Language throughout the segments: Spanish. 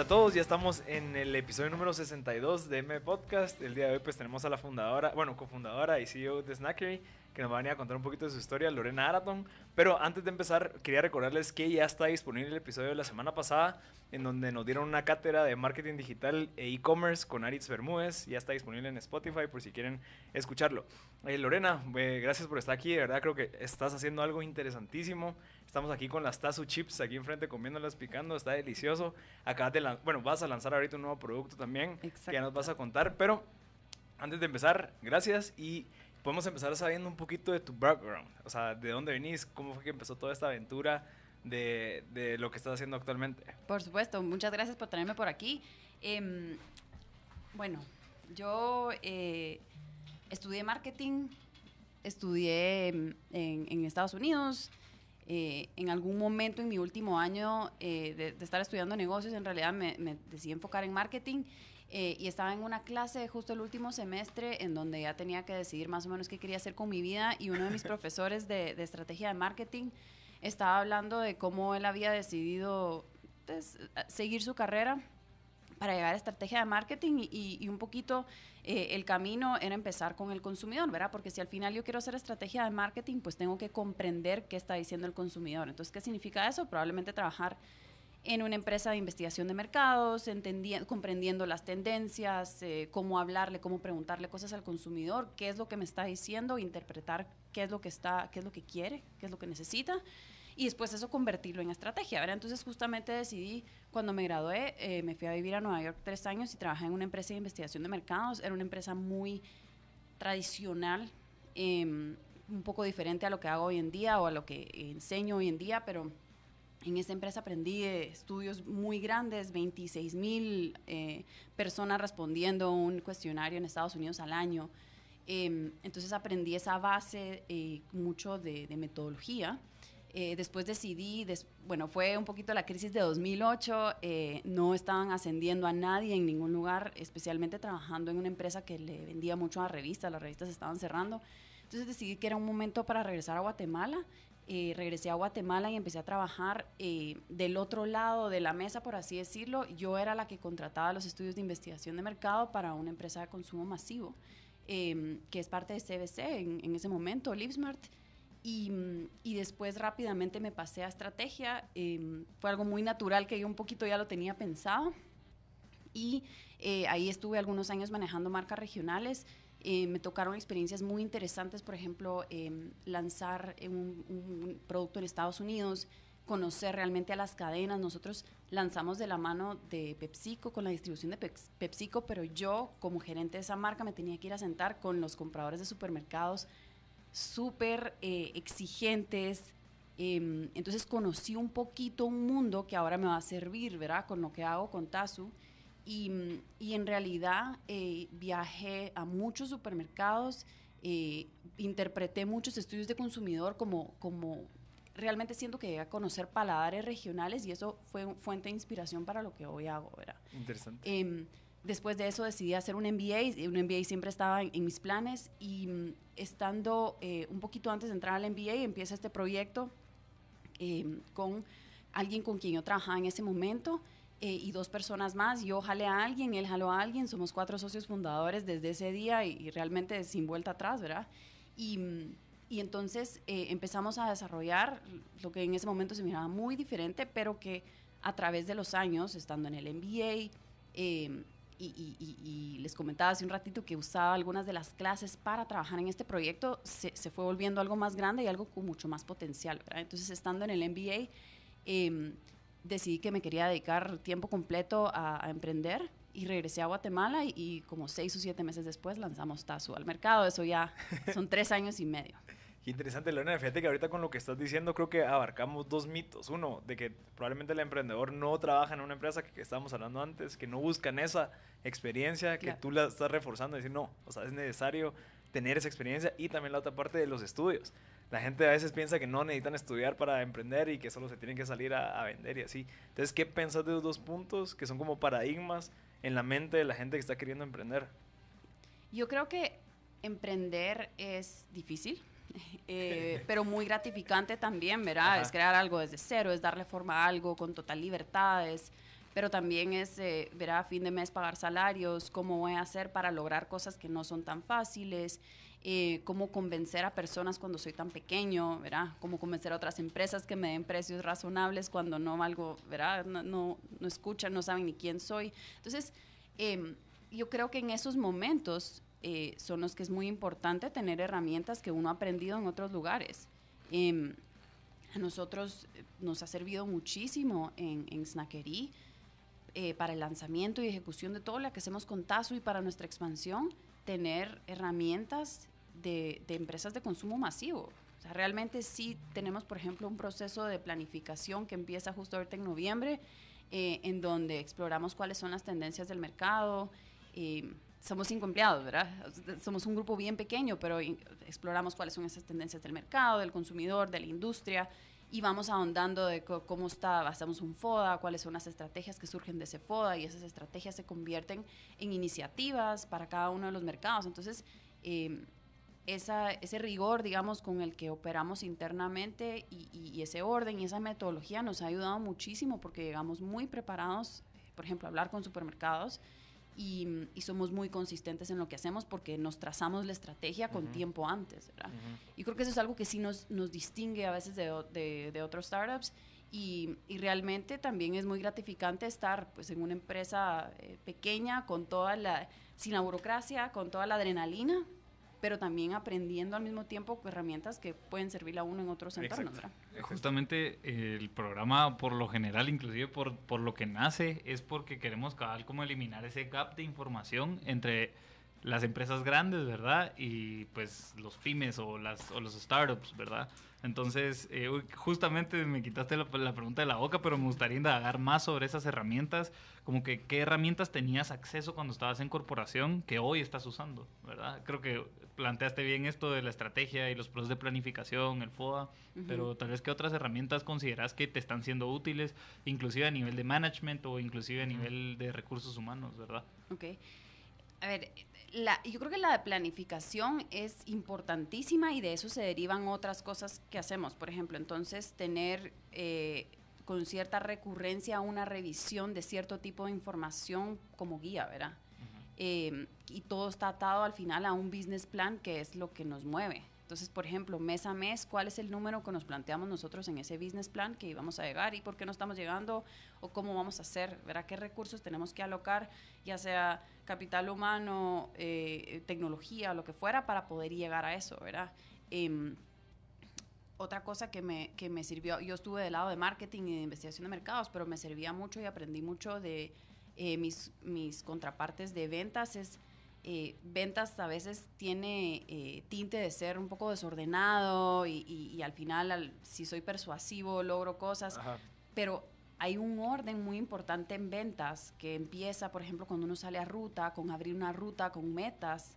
Hola a todos, ya estamos en el episodio número 62 de MBPodcast. El día de hoy pues tenemos a la fundadora, bueno, cofundadora y CEO de Snakerie, que nos va a venir a contar un poquito de su historia, Lorena Arathoon. Pero antes de empezar, quería recordarles que ya está disponible el episodio de la semana pasada, en donde nos dieron una cátedra de marketing digital e e-commerce con Aritz Bermúdez. Ya está disponible en Spotify por si quieren escucharlo. Lorena, gracias por estar aquí. De verdad creo que estás haciendo algo interesantísimo. Estamos aquí con las Tazú Chips, aquí enfrente comiéndolas, picando. Está delicioso. Acabas de vas a lanzar ahorita un nuevo producto también. Exacto. Que ya nos vas a contar. Pero antes de empezar, gracias y... podemos empezar sabiendo un poquito de tu background, o sea, de dónde venís, cómo fue que empezó toda esta aventura de lo que estás haciendo actualmente. Por supuesto, muchas gracias por tenerme por aquí. Bueno, yo estudié marketing, estudié en Estados Unidos. En algún momento en mi último año de estar estudiando negocios, en realidad me decidí enfocar en marketing. Y estaba en una clase justo el último semestre en donde ya tenía que decidir más o menos qué quería hacer con mi vida, y uno de mis profesores de estrategia de marketing estaba hablando de cómo él había decidido seguir su carrera para llegar a estrategia de marketing, y un poquito el camino era empezar con el consumidor, ¿verdad? Porque si al final yo quiero hacer estrategia de marketing, pues tengo que comprender qué está diciendo el consumidor. Entonces, ¿qué significa eso? Probablemente trabajar en una empresa de investigación de mercados, comprendiendo las tendencias, cómo hablarle, cómo preguntarle cosas al consumidor, qué es lo que me está diciendo, interpretar qué es lo que quiere, qué es lo que necesita, y después eso convertirlo en estrategia, ¿verdad? Entonces justamente decidí, cuando me gradué, me fui a vivir a Nueva York 3 años y trabajé en una empresa de investigación de mercados. Era una empresa muy tradicional, un poco diferente a lo que hago hoy en día o a lo que enseño hoy en día, pero... en esa empresa aprendí de estudios muy grandes, 26,000 personas respondiendo un cuestionario en Estados Unidos al año. Entonces aprendí esa base, mucho de metodología. Después decidí, bueno, fue un poquito la crisis de 2008, no estaban ascendiendo a nadie en ningún lugar, especialmente trabajando en una empresa que le vendía mucho a revistas, las revistas estaban cerrando. Entonces decidí que era un momento para regresar a Guatemala. Regresé a Guatemala y empecé a trabajar del otro lado de la mesa, por así decirlo. Yo era la que contrataba los estudios de investigación de mercado para una empresa de consumo masivo, que es parte de CBC en ese momento, Libsmart. Y después rápidamente me pasé a estrategia. Fue algo muy natural que yo un poquito ya lo tenía pensado. Y ahí estuve algunos años manejando marcas regionales. Me tocaron experiencias muy interesantes, por ejemplo, lanzar un producto en Estados Unidos, conocer realmente a las cadenas. Nosotros lanzamos de la mano de PepsiCo, con la distribución de PepsiCo, pero yo como gerente de esa marca me tenía que ir a sentar con los compradores de supermercados súper exigentes. Entonces conocí un poquito un mundo que ahora me va a servir, ¿verdad?, con lo que hago con Tazú. Y en realidad viajé a muchos supermercados, interpreté muchos estudios de consumidor, como realmente siento que llegué a conocer paladares regionales, y eso fue fuente de inspiración para lo que hoy hago, ¿verdad? Interesante. Después de eso decidí hacer un MBA, y un MBA siempre estaba en mis planes, y estando un poquito antes de entrar al MBA, empieza este proyecto con alguien con quien yo trabajaba en ese momento, y 2 personas más. Yo jalé a alguien, él jaló a alguien, somos 4 socios fundadores desde ese día, y realmente sin vuelta atrás, ¿verdad? Y entonces empezamos a desarrollar lo que en ese momento se miraba muy diferente, pero que a través de los años, estando en el MBA, y les comentaba hace un ratito que usaba algunas de las clases para trabajar en este proyecto, se fue volviendo algo más grande y algo con mucho más potencial, ¿verdad? Entonces, estando en el MBA, decidí que me quería dedicar tiempo completo a emprender, y regresé a Guatemala, y como 6 o 7 meses después lanzamos Tazú al mercado. Eso ya son 3 años y medio. Qué interesante, Lorena. Fíjate que ahorita con lo que estás diciendo creo que abarcamos 2 mitos. Uno, de que probablemente el emprendedor no trabaja en una empresa, que estábamos hablando antes, que no buscan esa experiencia, que claro, tú la estás reforzando, decir no, o sea, es necesario tener esa experiencia. Y también la otra parte de los estudios. La gente a veces piensa que no necesitan estudiar para emprender y que solo se tienen que salir a vender y así. Entonces, ¿qué pensás de los 2 puntos que son como paradigmas en la mente de la gente que está queriendo emprender? Yo creo que emprender es difícil, pero muy gratificante también, ¿verdad? Ajá. Es crear algo desde cero, es darle forma a algo con total libertad, es pero también es ver a fin de mes pagar salarios, cómo voy a hacer para lograr cosas que no son tan fáciles, cómo convencer a personas cuando soy tan pequeño, ¿verdad? Cómo convencer a otras empresas que me den precios razonables cuando no valgo, ¿verdad? No escuchan, no saben ni quién soy. Entonces, yo creo que en esos momentos son los que es muy importante tener herramientas que uno ha aprendido en otros lugares. A nosotros nos ha servido muchísimo en Snakerie para el lanzamiento y ejecución de todo lo que hacemos con Tazú y para nuestra expansión, tener herramientas de empresas de consumo masivo. O sea, realmente sí tenemos, por ejemplo, un proceso de planificación que empieza justo ahorita en noviembre, en donde exploramos cuáles son las tendencias del mercado. Somos 5 empleados, ¿verdad? Somos un grupo bien pequeño, pero exploramos cuáles son esas tendencias del mercado, del consumidor, de la industria, y vamos ahondando de cómo está, hacemos un FODA, cuáles son las estrategias que surgen de ese FODA, y esas estrategias se convierten en iniciativas para cada uno de los mercados. Entonces, ese rigor, digamos, con el que operamos internamente y ese orden y esa metodología nos ha ayudado muchísimo porque llegamos muy preparados, por ejemplo, a hablar con supermercados, y somos muy consistentes en lo que hacemos porque nos trazamos la estrategia con tiempo antes, ¿verdad? Y creo que eso es algo que sí nos distingue a veces de otros startups, y realmente también es muy gratificante estar, pues, en una empresa pequeña, sin la burocracia, con toda la adrenalina, pero también aprendiendo al mismo tiempo herramientas que pueden servirle a uno en otros entornos, ¿verdad? Justamente el programa, por lo general, inclusive por lo que nace, es porque queremos como eliminar ese gap de información entre las empresas grandes, ¿verdad? Y pues los pymes o los startups, ¿verdad? Entonces, justamente me quitaste la pregunta de la boca, pero me gustaría indagar más sobre esas herramientas, como que qué herramientas tenías acceso cuando estabas en corporación que hoy estás usando, ¿verdad? Creo que planteaste bien esto de la estrategia y los procesos de planificación, el FODA, pero tal vez qué otras herramientas consideras que te están siendo útiles, inclusive a nivel de management o inclusive a nivel de recursos humanos, ¿verdad? Ok. A ver, yo creo que la planificación es importantísima y de eso se derivan otras cosas que hacemos. Por ejemplo, entonces tener con cierta recurrencia una revisión de cierto tipo de información como guía, ¿verdad? Y todo está atado al final a un business plan, que es lo que nos mueve. Entonces, por ejemplo, mes a mes, ¿cuál es el número que nos planteamos nosotros en ese business plan que íbamos a llegar y por qué no estamos llegando o cómo vamos a hacer? ¿Verdad? ¿Qué recursos tenemos que alocar, ya sea capital humano, tecnología, lo que fuera, para poder llegar a eso? ¿Verdad? Otra cosa que me sirvió, yo estuve del lado de marketing y de investigación de mercados, pero me servía mucho y aprendí mucho de mis contrapartes de ventas. Ventas a veces tiene tinte de ser un poco desordenado y al final, si soy persuasivo, logro cosas. Ajá. Pero hay un orden muy importante en ventas que empieza, por ejemplo, cuando uno sale a ruta, con abrir una ruta con metas,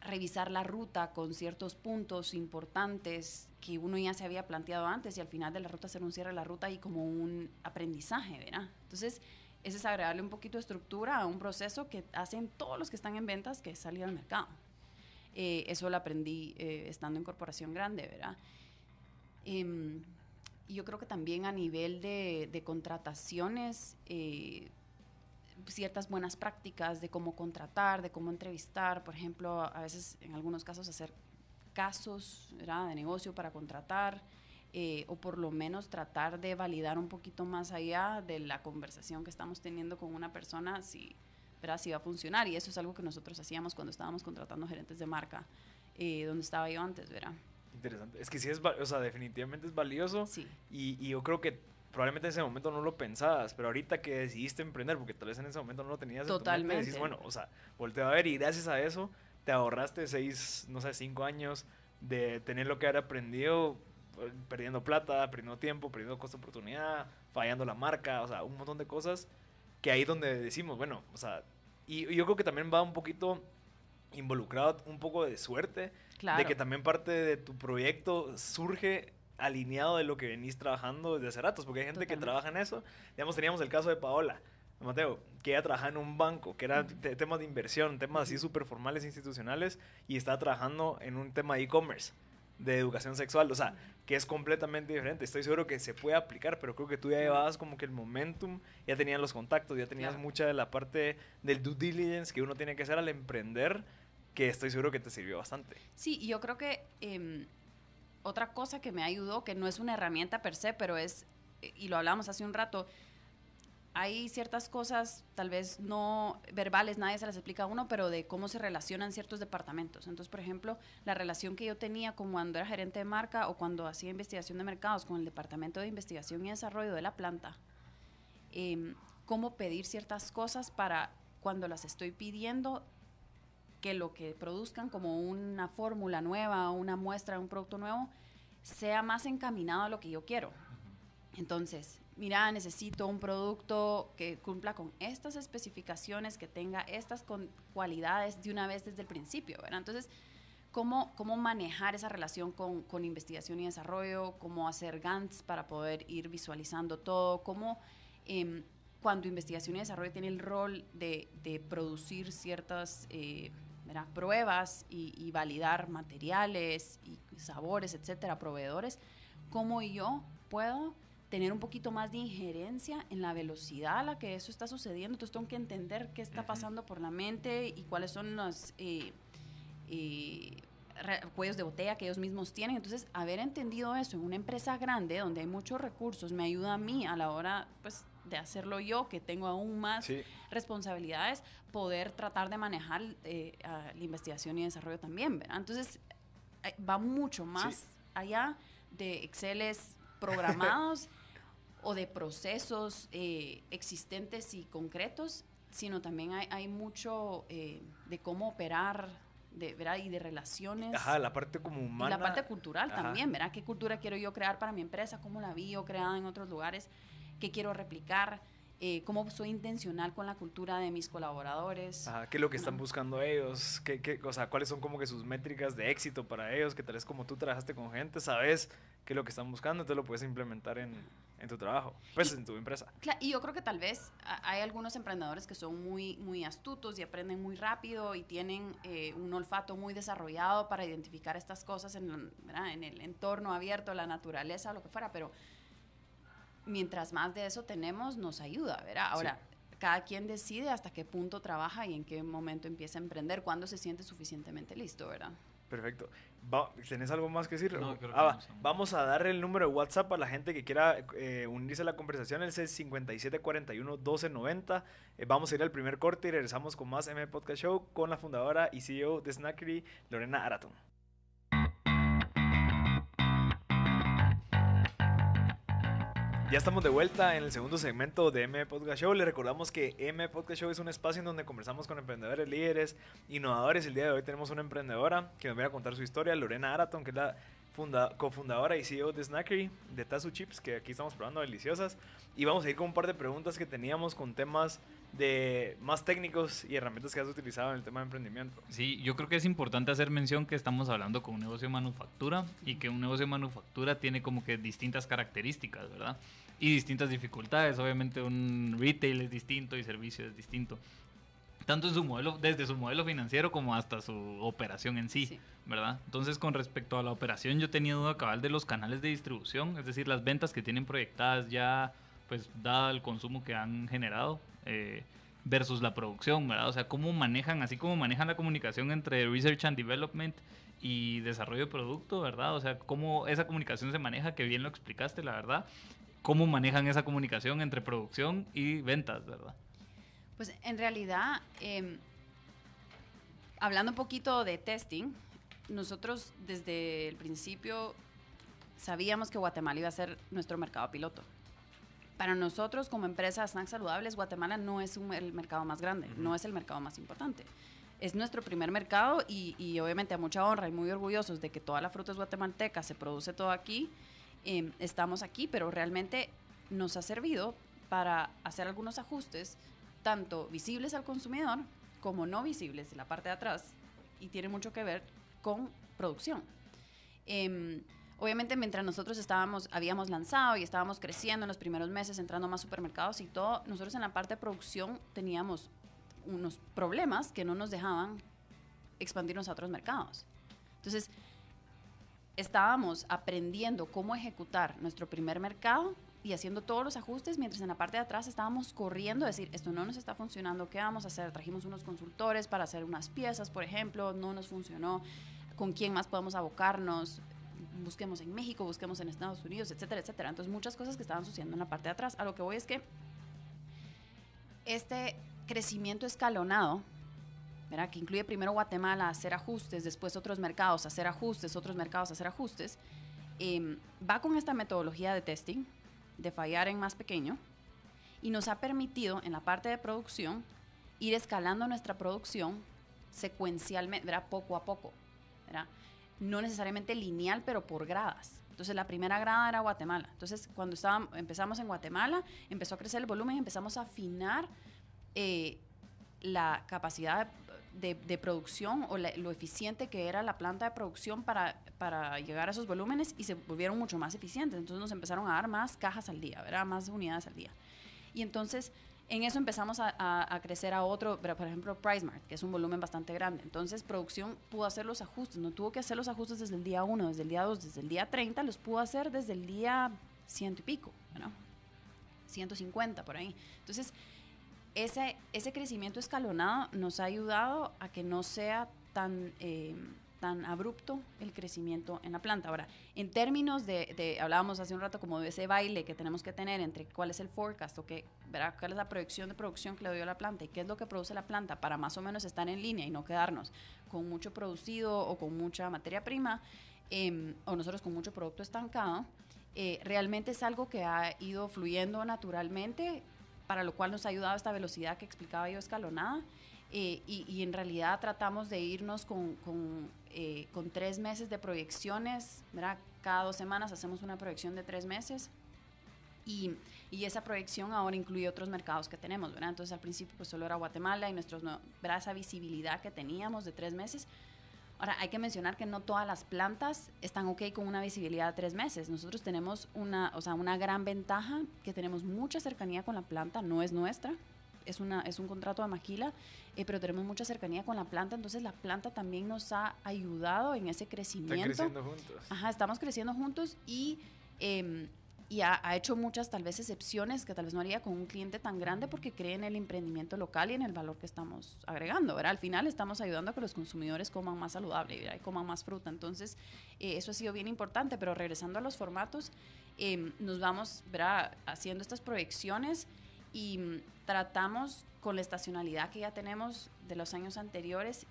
revisar la ruta con ciertos puntos importantes que uno ya se había planteado antes, y al final de la ruta hacer un cierre de la ruta y como un aprendizaje, ¿verdad? Entonces, es agregarle un poquito de estructura a un proceso que hacen todos los que están en ventas, que es salir al mercado. Eso lo aprendí estando en corporación grande, ¿verdad? Y yo creo que también a nivel de contrataciones, ciertas buenas prácticas de cómo contratar, de cómo entrevistar, por ejemplo, a veces en algunos casos hacer casos, ¿verdad?, de negocio para contratar. O por lo menos tratar de validar un poquito más allá de la conversación que estamos teniendo con una persona, si va a funcionar. Y eso es algo que nosotros hacíamos cuando estábamos contratando gerentes de marca, donde estaba yo antes, ¿verdad? Interesante. Es que sí, definitivamente es valioso. Sí. Y yo creo que probablemente en ese momento no lo pensabas, pero ahorita que decidiste emprender, porque tal vez en ese momento no lo tenías. Totalmente. En tu mente, decís, bueno, volteo a ver, y gracias a eso te ahorraste 5 años de tener lo que haber aprendido, perdiendo plata, perdiendo tiempo, perdiendo costo de oportunidad, fallando la marca, un montón de cosas que ahí donde decimos, bueno, y yo creo que también va un poquito involucrado un poco de suerte, claro, de que también parte de tu proyecto surge alineado de lo que venís trabajando desde hace ratos, porque hay gente que trabaja en eso. Digamos, teníamos el caso de Paola Mateo, que ella trabajaba en un banco, que era temas de inversión, temas así súper formales, institucionales, y estaba trabajando en un tema de e-commerce. de educación sexual, o sea, que es completamente diferente. Estoy seguro que se puede aplicar, pero creo que tú ya llevabas como que el momentum, ya tenías los contactos, ya tenías mucha de la parte del due diligence que uno tiene que hacer al emprender, que estoy seguro que te sirvió bastante. Sí, y yo creo que otra cosa que me ayudó, que no es una herramienta per se, pero es, y lo hablábamos hace un rato, hay ciertas cosas, tal vez no verbales, nadie se las explica a uno, pero de cómo se relacionan ciertos departamentos. Entonces, por ejemplo, la relación que yo tenía cuando era gerente de marca o cuando hacía investigación de mercados con el Departamento de Investigación y Desarrollo de la planta, cómo pedir ciertas cosas para cuando las estoy pidiendo, que lo que produzcan como una fórmula nueva, una muestra, un producto nuevo, sea más encaminado a lo que yo quiero. Entonces, mira, necesito un producto que cumpla con estas especificaciones, que tenga estas cualidades de una vez desde el principio, ¿verdad? Entonces, ¿cómo manejar esa relación con investigación y desarrollo? ¿Cómo hacer Gantt para poder ir visualizando todo? ¿Cómo, cuando investigación y desarrollo tiene el rol de producir ciertas pruebas y validar materiales y sabores, etcétera, proveedores, cómo yo puedo tener un poquito más de injerencia en la velocidad a la que eso está sucediendo? Entonces tengo que entender qué está pasando por la mente y cuáles son los cuellos de botella que ellos mismos tienen. Entonces, haber entendido eso en una empresa grande donde hay muchos recursos me ayuda a mí a la hora, pues, de hacerlo yo, que tengo aún más responsabilidades, poder tratar de manejar la investigación y desarrollo también, ¿verdad? Entonces, va mucho más allá de Exceles programados o de procesos existentes y concretos, sino también hay mucho de cómo operar, ¿verdad? Y de relaciones. Ajá, la parte como humana. Y la parte cultural también, ¿verdad? ¿Qué cultura quiero yo crear para mi empresa? ¿Cómo la vi yo creada en otros lugares? ¿Qué quiero replicar? ¿Cómo soy intencional con la cultura de mis colaboradores? Ajá, ¿qué es lo que están buscando ellos? O sea, ¿cuáles son como que sus métricas de éxito para ellos? Que tal vez como tú trabajaste con gente, ¿sabes qué es lo que están buscando? Entonces lo puedes implementar en tu trabajo, pues en tu empresa. Y yo creo que tal vez hay algunos emprendedores que son muy, muy astutos y aprenden muy rápido y tienen un olfato muy desarrollado para identificar estas cosas en el entorno abierto, la naturaleza, lo que fuera, pero mientras más de eso tenemos, nos ayuda, ¿verdad? Ahora, cada quien decide hasta qué punto trabaja y en qué momento empieza a emprender, cuándo se siente suficientemente listo, ¿verdad? Perfecto. ¿Tenés algo más que decir? No, creo que vamos a dar el número de WhatsApp a la gente que quiera unirse a la conversación. El 5741-1290. Vamos a ir al primer corte y regresamos con más MBPodcast Show con la fundadora y CEO de Snakerie, Lorena Arathoon. Ya estamos de vuelta en el segundo segmento de MBPodcast Show. Les recordamos que MBPodcast Show es un espacio en donde conversamos con emprendedores, líderes, innovadores. El día de hoy tenemos una emprendedora que nos viene a contar su historia, Lorena Arathoon, que es la cofundadora y CEO de Snakerie, de Tazú Chips, que aquí estamos probando deliciosas. Y vamos a ir con un par de preguntas que teníamos con temas más técnicos y herramientas que has utilizado en el tema de emprendimiento. Sí, yo creo que es importante hacer mención que estamos hablando con un negocio de manufactura y que un negocio de manufactura tiene como que distintas características, ¿verdad? Y distintas dificultades. Obviamente un retail es distinto y servicio es distinto, tanto en su modelo, desde su modelo financiero como hasta su operación en sí, ¿verdad? Entonces, con respecto a la operación, yo tenía duda cabal de los canales de distribución, es decir, las ventas que tienen proyectadas ya, pues, dado el consumo que han generado, versus la producción, ¿verdad? O sea, cómo manejan, así como manejan la comunicación entre Research and Development y desarrollo de producto, ¿verdad? O sea, cómo esa comunicación se maneja, que bien lo explicaste, la verdad. Cómo manejan esa comunicación entre producción y ventas, ¿verdad? Pues en realidad, hablando un poquito de testing, nosotros desde el principio sabíamos que Guatemala iba a ser nuestro mercado piloto. Para nosotros como empresa Snacks Saludables, Guatemala no es el mercado más grande, no es el mercado más importante. Es nuestro primer mercado y obviamente a mucha honra y muy orgullosos de que toda la fruta es guatemalteca, se produce todo aquí, estamos aquí, pero realmente nos ha servido para hacer algunos ajustes, tanto visibles al consumidor como no visibles en la parte de atrás, y tiene mucho que ver con producción. Obviamente, mientras nosotros habíamos lanzado y estábamos creciendo en los primeros meses, entrando a más supermercados y todo, nosotros en la parte de producción teníamos unos problemas que no nos dejaban expandirnos a otros mercados. Entonces, estábamos aprendiendo cómo ejecutar nuestro primer mercado y haciendo todos los ajustes, mientras en la parte de atrás estábamos corriendo a decir, esto no nos está funcionando, ¿qué vamos a hacer? Trajimos unos consultores para hacer unas piezas, por ejemplo, no nos funcionó, ¿con quién más podemos abocarnos? Busquemos en México, busquemos en Estados Unidos, etcétera, etcétera. Entonces, muchas cosas que estaban sucediendo en la parte de atrás. A lo que voy es que este crecimiento escalonado, ¿verdad?, que incluye primero Guatemala, hacer ajustes, después otros mercados, hacer ajustes, otros mercados, hacer ajustes, va con esta metodología de testing, de fallar en más pequeño, y nos ha permitido en la parte de producción ir escalando nuestra producción secuencialmente, ¿verdad?, poco a poco, ¿verdad?, no necesariamente lineal, pero por gradas. Entonces, la primera grada era Guatemala. Entonces, cuando empezamos en Guatemala, empezó a crecer el volumen, empezamos a afinar la capacidad de producción o lo eficiente que era la planta de producción para llegar a esos volúmenes, y se volvieron mucho más eficientes. Entonces, nos empezaron a dar más cajas al día, ¿verdad?, más unidades al día. Y entonces, en eso empezamos a crecer a otro, pero por ejemplo Pricemart, que es un volumen bastante grande. Entonces, producción pudo hacer los ajustes, no tuvo que hacer los ajustes desde el día 1, desde el día 2, desde el día 30, los pudo hacer desde el día 100 y pico, ¿no? 150 por ahí. Entonces, ese crecimiento escalonado nos ha ayudado a que no sea tan abrupto el crecimiento en la planta. Ahora, en términos de hablábamos hace un rato como de ese baile que tenemos que tener entre cuál es el forecast o cuál es la proyección de producción que le dio a la planta y qué es lo que produce la planta para más o menos estar en línea y no quedarnos con mucho producido o con mucha materia prima o nosotros con mucho producto estancado, realmente es algo que ha ido fluyendo naturalmente, para lo cual nos ha ayudado esta velocidad que explicaba yo escalonada. Y en realidad tratamos de irnos con 3 meses de proyecciones, ¿verdad? Cada 2 semanas hacemos una proyección de 3 meses y esa proyección ahora incluye otros mercados que tenemos, ¿verdad? Entonces, al principio pues solo era Guatemala y esa visibilidad que teníamos de 3 meses. Ahora, hay que mencionar que no todas las plantas están ok con una visibilidad de 3 meses. Nosotros tenemos una gran ventaja, que tenemos mucha cercanía con la planta, no es nuestra, es un contrato de maquila, pero tenemos mucha cercanía con la planta, entonces la planta también nos ha ayudado en ese crecimiento. Están creciendo juntos. Ajá, estamos creciendo juntos y ha hecho muchas tal vez excepciones que tal vez no haría con un cliente tan grande, porque cree en el emprendimiento local y en el valor que estamos agregando, ¿verdad? Al final estamos ayudando a que los consumidores coman más saludable, ¿verdad?, y coman más fruta. Entonces, eso ha sido bien importante, pero regresando a los formatos, nos vamos, ¿verdad?, haciendo estas proyecciones y tratamos con la estacionalidad que ya tenemos de los años anteriores,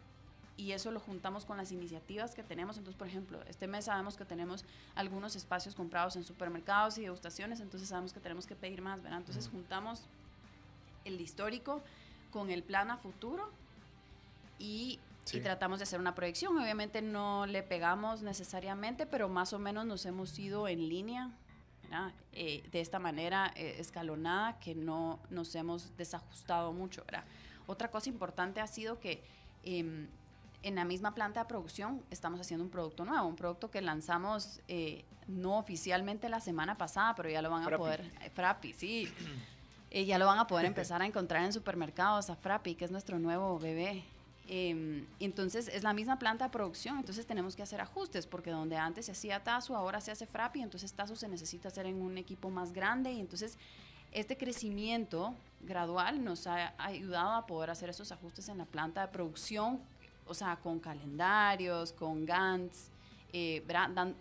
y eso lo juntamos con las iniciativas que tenemos. Entonces, por ejemplo, este mes sabemos que tenemos algunos espacios comprados en supermercados y degustaciones, entonces sabemos que tenemos que pedir más, ¿verdad? Entonces juntamos el histórico con el plan a futuro y tratamos de hacer una proyección. Obviamente no le pegamos necesariamente, pero más o menos nos hemos ido en línea, de esta manera escalonada, que no nos hemos desajustado mucho, ¿verdad? Otra cosa importante ha sido que en la misma planta de producción estamos haciendo un producto nuevo, un producto que lanzamos no oficialmente la semana pasada, pero ya lo van a poder... Frappi, sí. Ya lo van a poder empezar a encontrar en supermercados, a Frappi, que es nuestro nuevo bebé. Entonces es la misma planta de producción, entonces tenemos que hacer ajustes, porque donde antes se hacía Tazú, ahora se hace Frappi, entonces Tazú se necesita hacer en un equipo más grande, y entonces este crecimiento gradual nos ha ayudado a poder hacer esos ajustes en la planta de producción, o sea, con calendarios, con Gantt,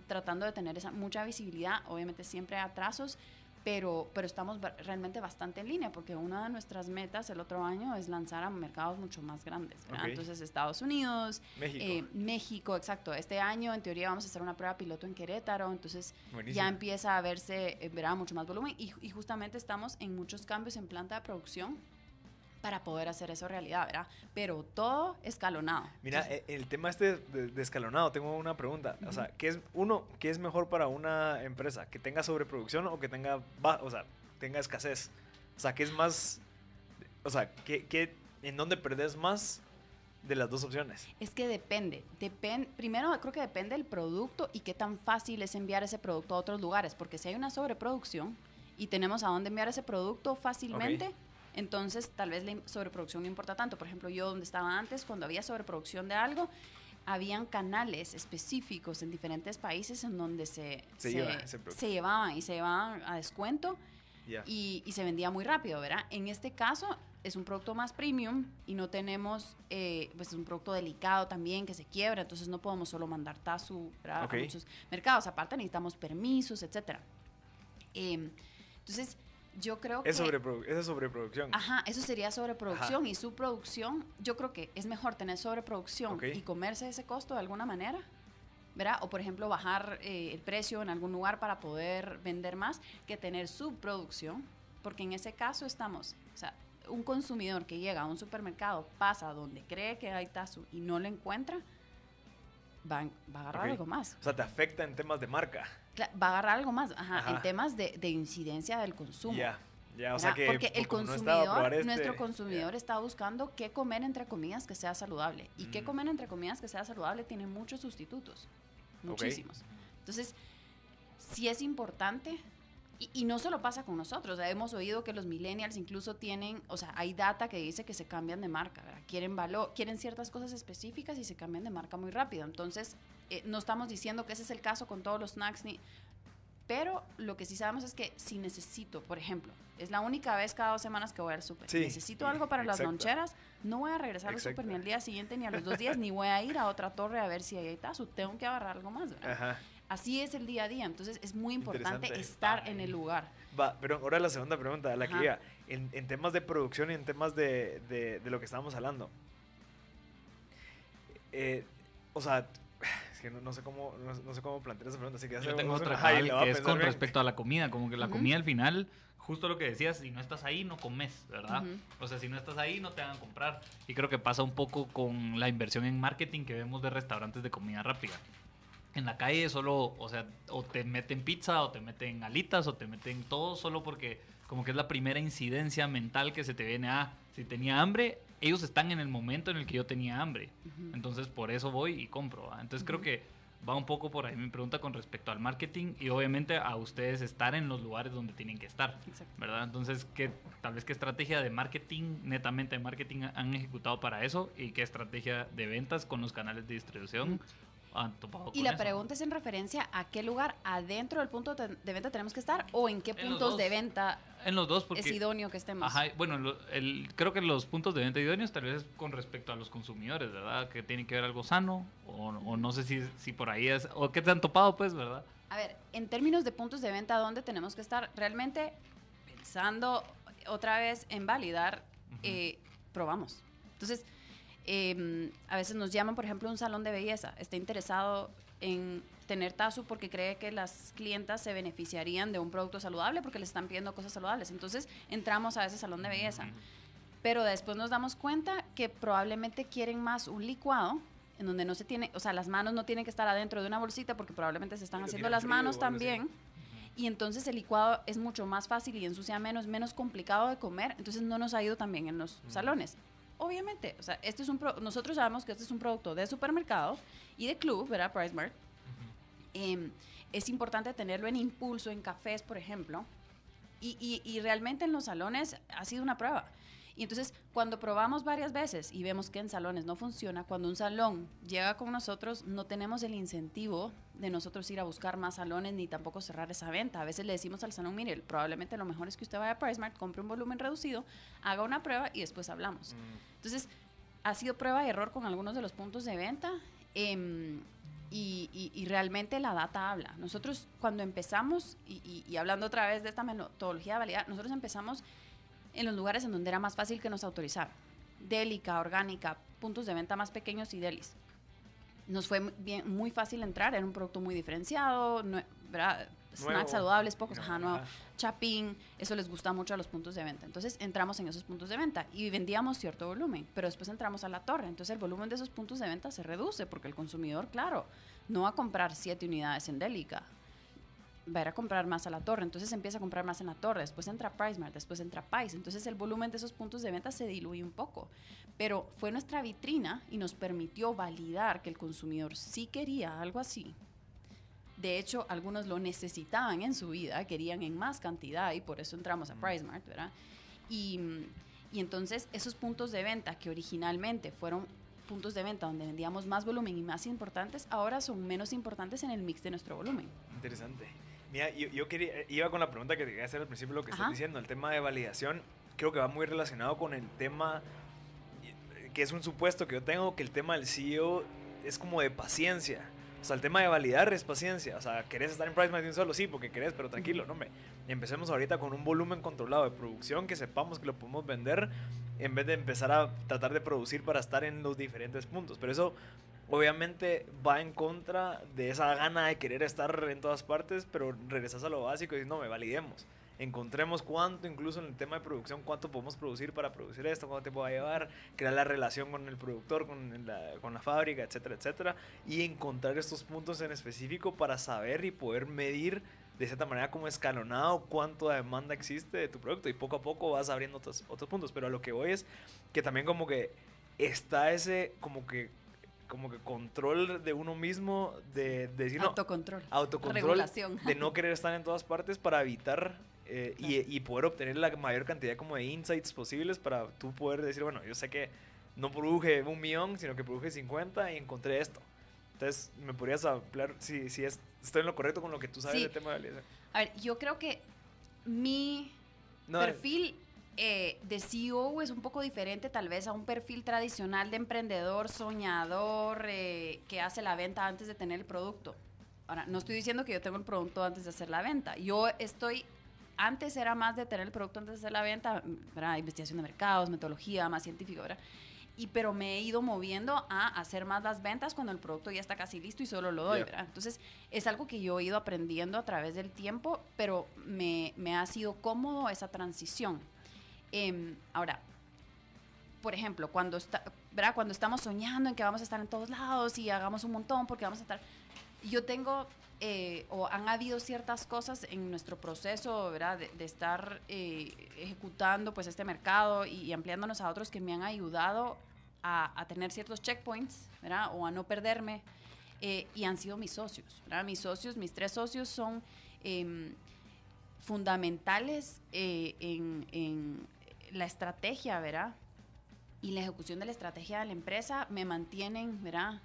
tratando de tener mucha visibilidad. Obviamente siempre hay atrasos, pero estamos realmente bastante en línea, porque una de nuestras metas el otro año es lanzar a mercados mucho más grandes, ¿verdad? Okay. Entonces, Estados Unidos, México, exacto. Este año, en teoría, vamos a hacer una prueba piloto en Querétaro, entonces buenísimo. Ya empieza a verse, ¿verdad?, mucho más volumen, y justamente estamos en muchos cambios en planta de producción para poder hacer eso realidad, ¿verdad? Pero todo escalonado. Mira, entonces, el tema este de escalonado, tengo una pregunta. Uh-huh. O sea, ¿qué es mejor para una empresa? ¿Que tenga sobreproducción o que tenga escasez? O sea, ¿qué es más? O sea, ¿en dónde perdés más de las dos opciones? Es que depende. Primero, creo que depende del producto y qué tan fácil es enviar ese producto a otros lugares. Porque si hay una sobreproducción y tenemos a dónde enviar ese producto fácilmente... Okay. Entonces, tal vez la sobreproducción no importa tanto. Por ejemplo, yo donde estaba antes, cuando había sobreproducción de algo, habían canales específicos en diferentes países en donde se llevaban a descuento. Yeah. Y se vendía muy rápido, ¿verdad? En este caso es un producto más premium y no tenemos, pues es un producto delicado también que se quiebra, entonces no podemos solo mandar Tazú, ¿verdad? Okay. A muchos mercados, aparte necesitamos permisos, etc. Entonces yo creo que... Es sobreproducción. Ajá, eso sería sobreproducción. Ajá. Y su producción, yo creo que es mejor tener sobreproducción, okay, y comerse ese costo de alguna manera, ¿verdad? O por ejemplo bajar el precio en algún lugar para poder vender más, que tener subproducción, porque en ese caso estamos, o sea, un consumidor que llega a un supermercado, pasa donde cree que hay Tazú y no lo encuentra, va a agarrar, okay, algo más. O sea, te afecta en temas de marca. Va a agarrar algo más, ajá, ajá, en temas de incidencia del consumo. Ya, ya, o sea que... Porque el consumidor, nuestro consumidor, yeah, está buscando qué comer entre comidas que sea saludable. Y qué comer entre comidas que sea saludable tiene muchos sustitutos, muchísimos. Okay. Entonces, sí es importante... Y no solo pasa con nosotros, o sea, hemos oído que los millennials incluso tienen, o sea, hay data que dice que se cambian de marca, ¿verdad? Quieren ciertas cosas específicas y se cambian de marca muy rápido. Entonces, no estamos diciendo que ese es el caso con todos los snacks, pero lo que sí sabemos es que si necesito, por ejemplo, es la única vez cada 2 semanas que voy al súper, sí, necesito algo para, exacto, las loncheras, no voy a regresar, exacto, al súper ni al día siguiente ni a los 2 días, ni voy a ir a otra torre a ver si hay Tazú, tengo que agarrar algo más, ¿verdad? Ajá. Así es el día a día, entonces es muy importante estar en el lugar. Va, pero ahora la segunda pregunta, la, ajá, que iba, en temas de producción y en temas de lo que estábamos hablando. O sea, es que no sé cómo plantear esa pregunta, así que... Yo tengo otra, que es con respecto a la comida, como que la, uh-huh, comida al final, justo lo que decías, si no estás ahí no comes, ¿verdad? Uh-huh. O sea, si no estás ahí no te van a comprar. Y creo que pasa un poco con la inversión en marketing que vemos de restaurantes de comida rápida. En la calle solo, o sea, o te meten pizza, o te meten alitas, o te meten todo, solo porque como que es la primera incidencia mental que se te viene a, si tenía hambre, ellos están en el momento en el que yo tenía hambre. Uh-huh. Entonces, por eso voy y compro, ¿va? Entonces, uh-huh, creo que va un poco por ahí mi pregunta con respecto al marketing y obviamente a ustedes estar en los lugares donde tienen que estar, exacto, ¿verdad? Entonces, tal vez qué estrategia de marketing, netamente de marketing, han ejecutado para eso, y qué estrategia de ventas con los canales de distribución, uh-huh. Y la pregunta es en referencia a qué lugar adentro del punto de venta tenemos que estar, o en qué puntos de venta es idóneo que estemos. Ajá, bueno, creo que los puntos de venta idóneos tal vez es con respecto a los consumidores, ¿verdad? Que tienen que ver algo sano, o no sé si por ahí es, o qué te han topado, pues, ¿verdad? A ver, en términos de puntos de venta, ¿dónde tenemos que estar? Realmente, pensando otra vez en validar, uh-huh, probamos. Entonces... a veces nos llaman, por ejemplo, un salón de belleza, está interesado en tener Tazú porque cree que las clientas se beneficiarían de un producto saludable porque les están pidiendo cosas saludables, entonces entramos a ese salón de belleza, pero después nos damos cuenta que probablemente quieren más un licuado en donde no se tiene, o sea, las manos no tienen que estar adentro de una bolsita porque probablemente se están haciendo las manos también, y entonces el licuado es mucho más fácil y ensucia menos complicado de comer, entonces no nos ha ido tan bien en los salones. Obviamente, o sea, nosotros sabemos que este es un producto de supermercado y de club, ¿verdad? Pricemart. Uh-huh. Es importante tenerlo en impulso, en cafés, por ejemplo. Y realmente en los salones ha sido una prueba. Y entonces, cuando probamos varias veces y vemos que en salones no funciona, cuando un salón llega con nosotros, no tenemos el incentivo de nosotros ir a buscar más salones ni tampoco cerrar esa venta. A veces le decimos al salón, mire, probablemente lo mejor es que usted vaya a Pricemart, compre un volumen reducido, haga una prueba y después hablamos. Entonces, ha sido prueba y error con algunos de los puntos de venta, y realmente la data habla. Nosotros, cuando empezamos, y hablando otra vez de esta metodología de validar, nosotros empezamos... en los lugares en donde era más fácil que nos autorizaran. Délica, orgánica, puntos de venta más pequeños y delis. Nos fue muy fácil entrar, era un producto muy diferenciado, ¿verdad? Snacks saludables, pocos, ajá, nuevo. Chapín, eso les gusta mucho a los puntos de venta. Entonces entramos en esos puntos de venta y vendíamos cierto volumen, pero después entramos a la torre. Entonces el volumen de esos puntos de venta se reduce porque el consumidor, claro, no va a comprar 7 unidades en Délica. Va a ir a comprar más a la torre, entonces empieza a comprar más en la torre, después entra Pricemart, después entra Paiz, entonces el volumen de esos puntos de venta se diluye un poco, pero fue nuestra vitrina y nos permitió validar que el consumidor sí quería algo así. De hecho, algunos lo necesitaban en su vida, querían en más cantidad y por eso entramos a Pricemart, ¿verdad? Y entonces esos puntos de venta que originalmente fueron puntos de venta donde vendíamos más volumen y más importantes, ahora son menos importantes en el mix de nuestro volumen. Interesante. Mira, yo quería, iba con la pregunta que te quería hacer al principio, lo que estás diciendo, el tema de validación, creo que va muy relacionado con el tema, que es un supuesto que yo tengo, que el tema del CEO es como de paciencia. O sea, el tema de validar es paciencia. O sea, ¿querés estar en Pricemart de un solo? Sí, porque querés, pero tranquilo, no, hombre. Empecemos ahorita con un volumen controlado de producción que sepamos que lo podemos vender en vez de empezar a tratar de producir para estar en los diferentes puntos. Pero eso obviamente va en contra de esa gana de querer estar en todas partes, pero regresas a lo básico y dices, no, me validemos. Encontremos cuánto, incluso en el tema de producción, cuánto podemos producir para producir esto, cuánto tiempo va a llevar, crear la relación con el productor, con la fábrica, etcétera, etcétera, y encontrar estos puntos en específico para saber y poder medir de cierta manera como escalonado cuánto demanda existe de tu producto, y poco a poco vas abriendo otros puntos. Pero a lo que voy es que también como que está ese como que control de uno mismo, de decir autocontrol, regulación, de no querer estar en todas partes para evitar y poder obtener la mayor cantidad como de insights posibles para tú poder decir, bueno, yo sé que no produje 1 millón, sino que produje 50 y encontré esto. Entonces, ¿me podrías hablar si estoy en lo correcto con lo que tú sabes del tema de validación? A ver, yo creo que mi perfil de CEO es un poco diferente tal vez a un perfil tradicional de emprendedor, soñador, que hace la venta antes de tener el producto. Ahora, no estoy diciendo que yo tengo el producto antes de hacer la venta. Antes era más de tener el producto antes de hacer la venta, ¿verdad? Investigación de mercados, metodología, más científica, ¿verdad? Pero me he ido moviendo a hacer más las ventas cuando el producto ya está casi listo y solo lo doy, ¿verdad? Entonces, es algo que yo he ido aprendiendo a través del tiempo, pero me ha sido cómodo esa transición. Ahora, por ejemplo, cuando estamos soñando en que vamos a estar en todos lados y hagamos un montón porque vamos a estar... Yo tengo, o han habido ciertas cosas en nuestro proceso, ¿verdad? De estar ejecutando pues este mercado y ampliándonos a otros, que me han ayudado a tener ciertos checkpoints, ¿verdad? O a no perderme, y han sido mis socios, ¿verdad? Mis 3 socios son fundamentales en la estrategia, ¿verdad? Y la ejecución de la estrategia de la empresa me mantienen, ¿verdad?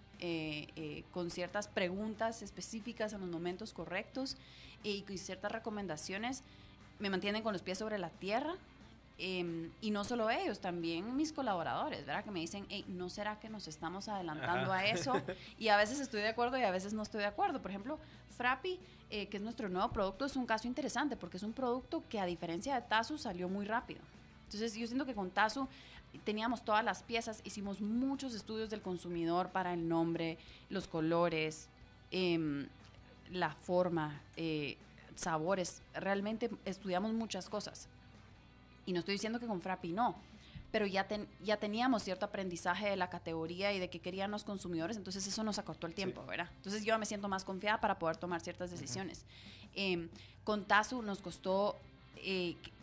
Con ciertas preguntas específicas en los momentos correctos, y con ciertas recomendaciones me mantienen con los pies sobre la tierra, y no solo ellos, también mis colaboradores, ¿verdad? Que me dicen, ¿no será que nos estamos adelantando a eso? Y a veces estoy de acuerdo y a veces no estoy de acuerdo. Por ejemplo, Frappi, que es nuestro nuevo producto, es un caso interesante porque es un producto que, a diferencia de Tazú, salió muy rápido. Entonces yo siento que con Tazú teníamos todas las piezas, hicimos muchos estudios del consumidor para el nombre, los colores, la forma, sabores, realmente estudiamos muchas cosas. Y no estoy diciendo que con Frappi no, pero ya teníamos cierto aprendizaje de la categoría y de qué querían los consumidores, entonces eso nos acortó el tiempo, ¿verdad? Entonces yo me siento más confiada para poder tomar ciertas decisiones. Con Tazú nos costó...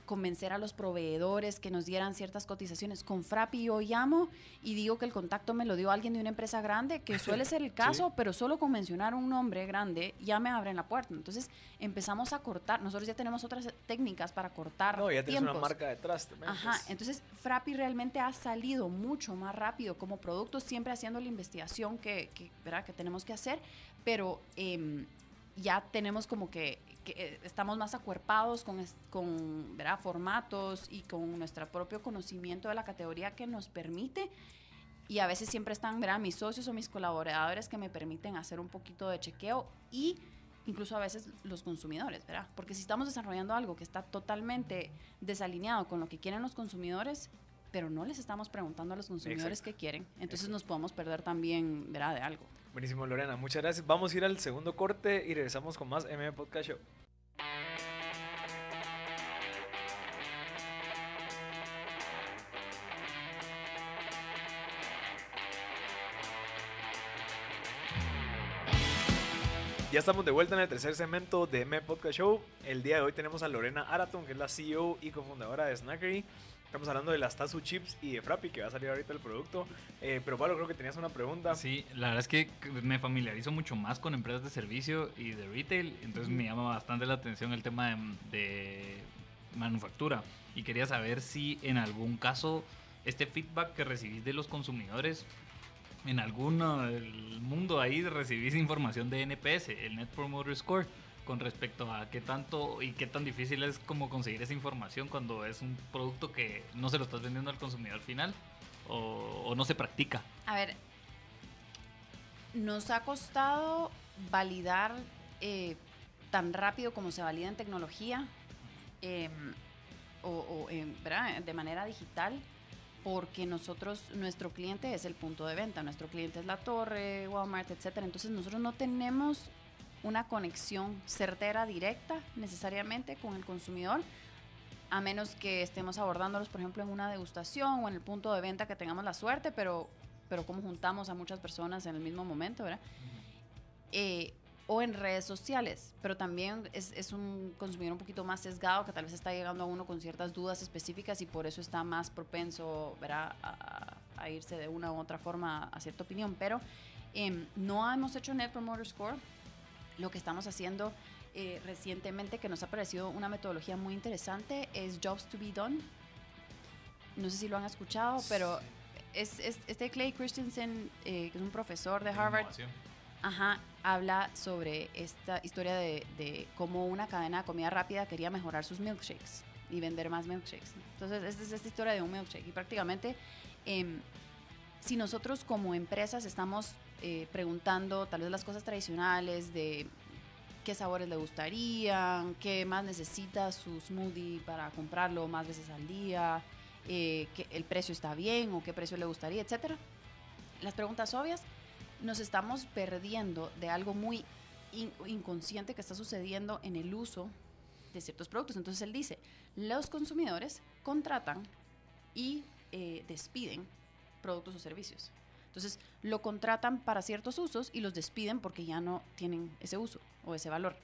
convencer a los proveedores que nos dieran ciertas cotizaciones. Con Frappi yo llamo y digo que el contacto me lo dio alguien de una empresa grande, que suele ser el caso, pero solo con mencionar un nombre grande ya me abren la puerta. Entonces empezamos a cortar. Nosotros ya tenemos otras técnicas para cortar tiempos. No, ya tienes una marca detrás también. Ajá, entonces Frappi realmente ha salido mucho más rápido como producto, siempre haciendo la investigación que tenemos que hacer, pero ya tenemos como que estamos más acuerpados con ¿verdad? Formatos y con nuestro propio conocimiento de la categoría que nos permite, y a veces siempre están, ¿verdad?, mis socios o mis colaboradores que me permiten hacer un poquito de chequeo, y incluso a veces los consumidores, ¿verdad? Porque si estamos desarrollando algo que está totalmente desalineado con lo que quieren los consumidores, pero no les estamos preguntando a los consumidores qué quieren, entonces nos podemos perder también, ¿verdad?, de algo. Buenísimo, Lorena, muchas gracias. Vamos a ir al segundo corte y regresamos con más MBPodcast Show. Ya estamos de vuelta en el tercer segmento de MBPodcast Show. El día de hoy tenemos a Lorena Arathoon, que es la CEO y cofundadora de Snakerie. Estamos hablando de las Tazú Chips y de Frappi, que va a salir ahorita el producto. Pero Pablo, creo que tenías una pregunta. Sí, la verdad es que me familiarizo mucho más con empresas de servicio y de retail, entonces me llama bastante la atención el tema de manufactura. Y quería saber si en algún caso este feedback que recibís de los consumidores en algún mundo ahí recibís información de NPS, el Net Promoter Score, con respecto a qué tanto y qué tan difícil es como conseguir esa información cuando es un producto que no se lo estás vendiendo al consumidor final o no se practica. A ver, nos ha costado validar tan rápido como se valida en tecnología ¿verdad? De manera digital, porque nosotros, nuestro cliente es el punto de venta, nuestro cliente es la torre, Walmart, etcétera. Entonces nosotros no tenemos una conexión certera, directa, necesariamente con el consumidor, a menos que estemos abordándolos, por ejemplo, en una degustación o en el punto de venta que tengamos la suerte, pero cómo juntamos a muchas personas en el mismo momento, ¿verdad? O en redes sociales, pero también es un consumidor un poquito más sesgado, que tal vez está llegando a uno con ciertas dudas específicas y por eso está más propenso, ¿verdad?, a irse de una u otra forma a cierta opinión. Pero no hemos hecho Net Promoter Score. Lo que estamos haciendo recientemente, que nos ha parecido una metodología muy interesante, es Jobs to be Done. No sé si lo han escuchado, pero este Clay Christensen, que es un profesor de Harvard, habla sobre esta historia de cómo una cadena de comida rápida quería mejorar sus milkshakes y vender más milkshakes. Entonces, esta es esta historia de un milkshake. Y prácticamente, si nosotros como empresas estamos preguntando tal vez las cosas tradicionales de qué sabores le gustarían, qué más necesita su smoothie para comprarlo más veces al día, que el precio está bien o qué precio le gustaría, etcétera. Las preguntas obvias, nos estamos perdiendo de algo muy inconsciente que está sucediendo en el uso de ciertos productos. Entonces él dice, los consumidores contratan y despiden productos o servicios. Entonces, lo contratan para ciertos usos y los despiden porque ya no tienen ese uso o ese valor.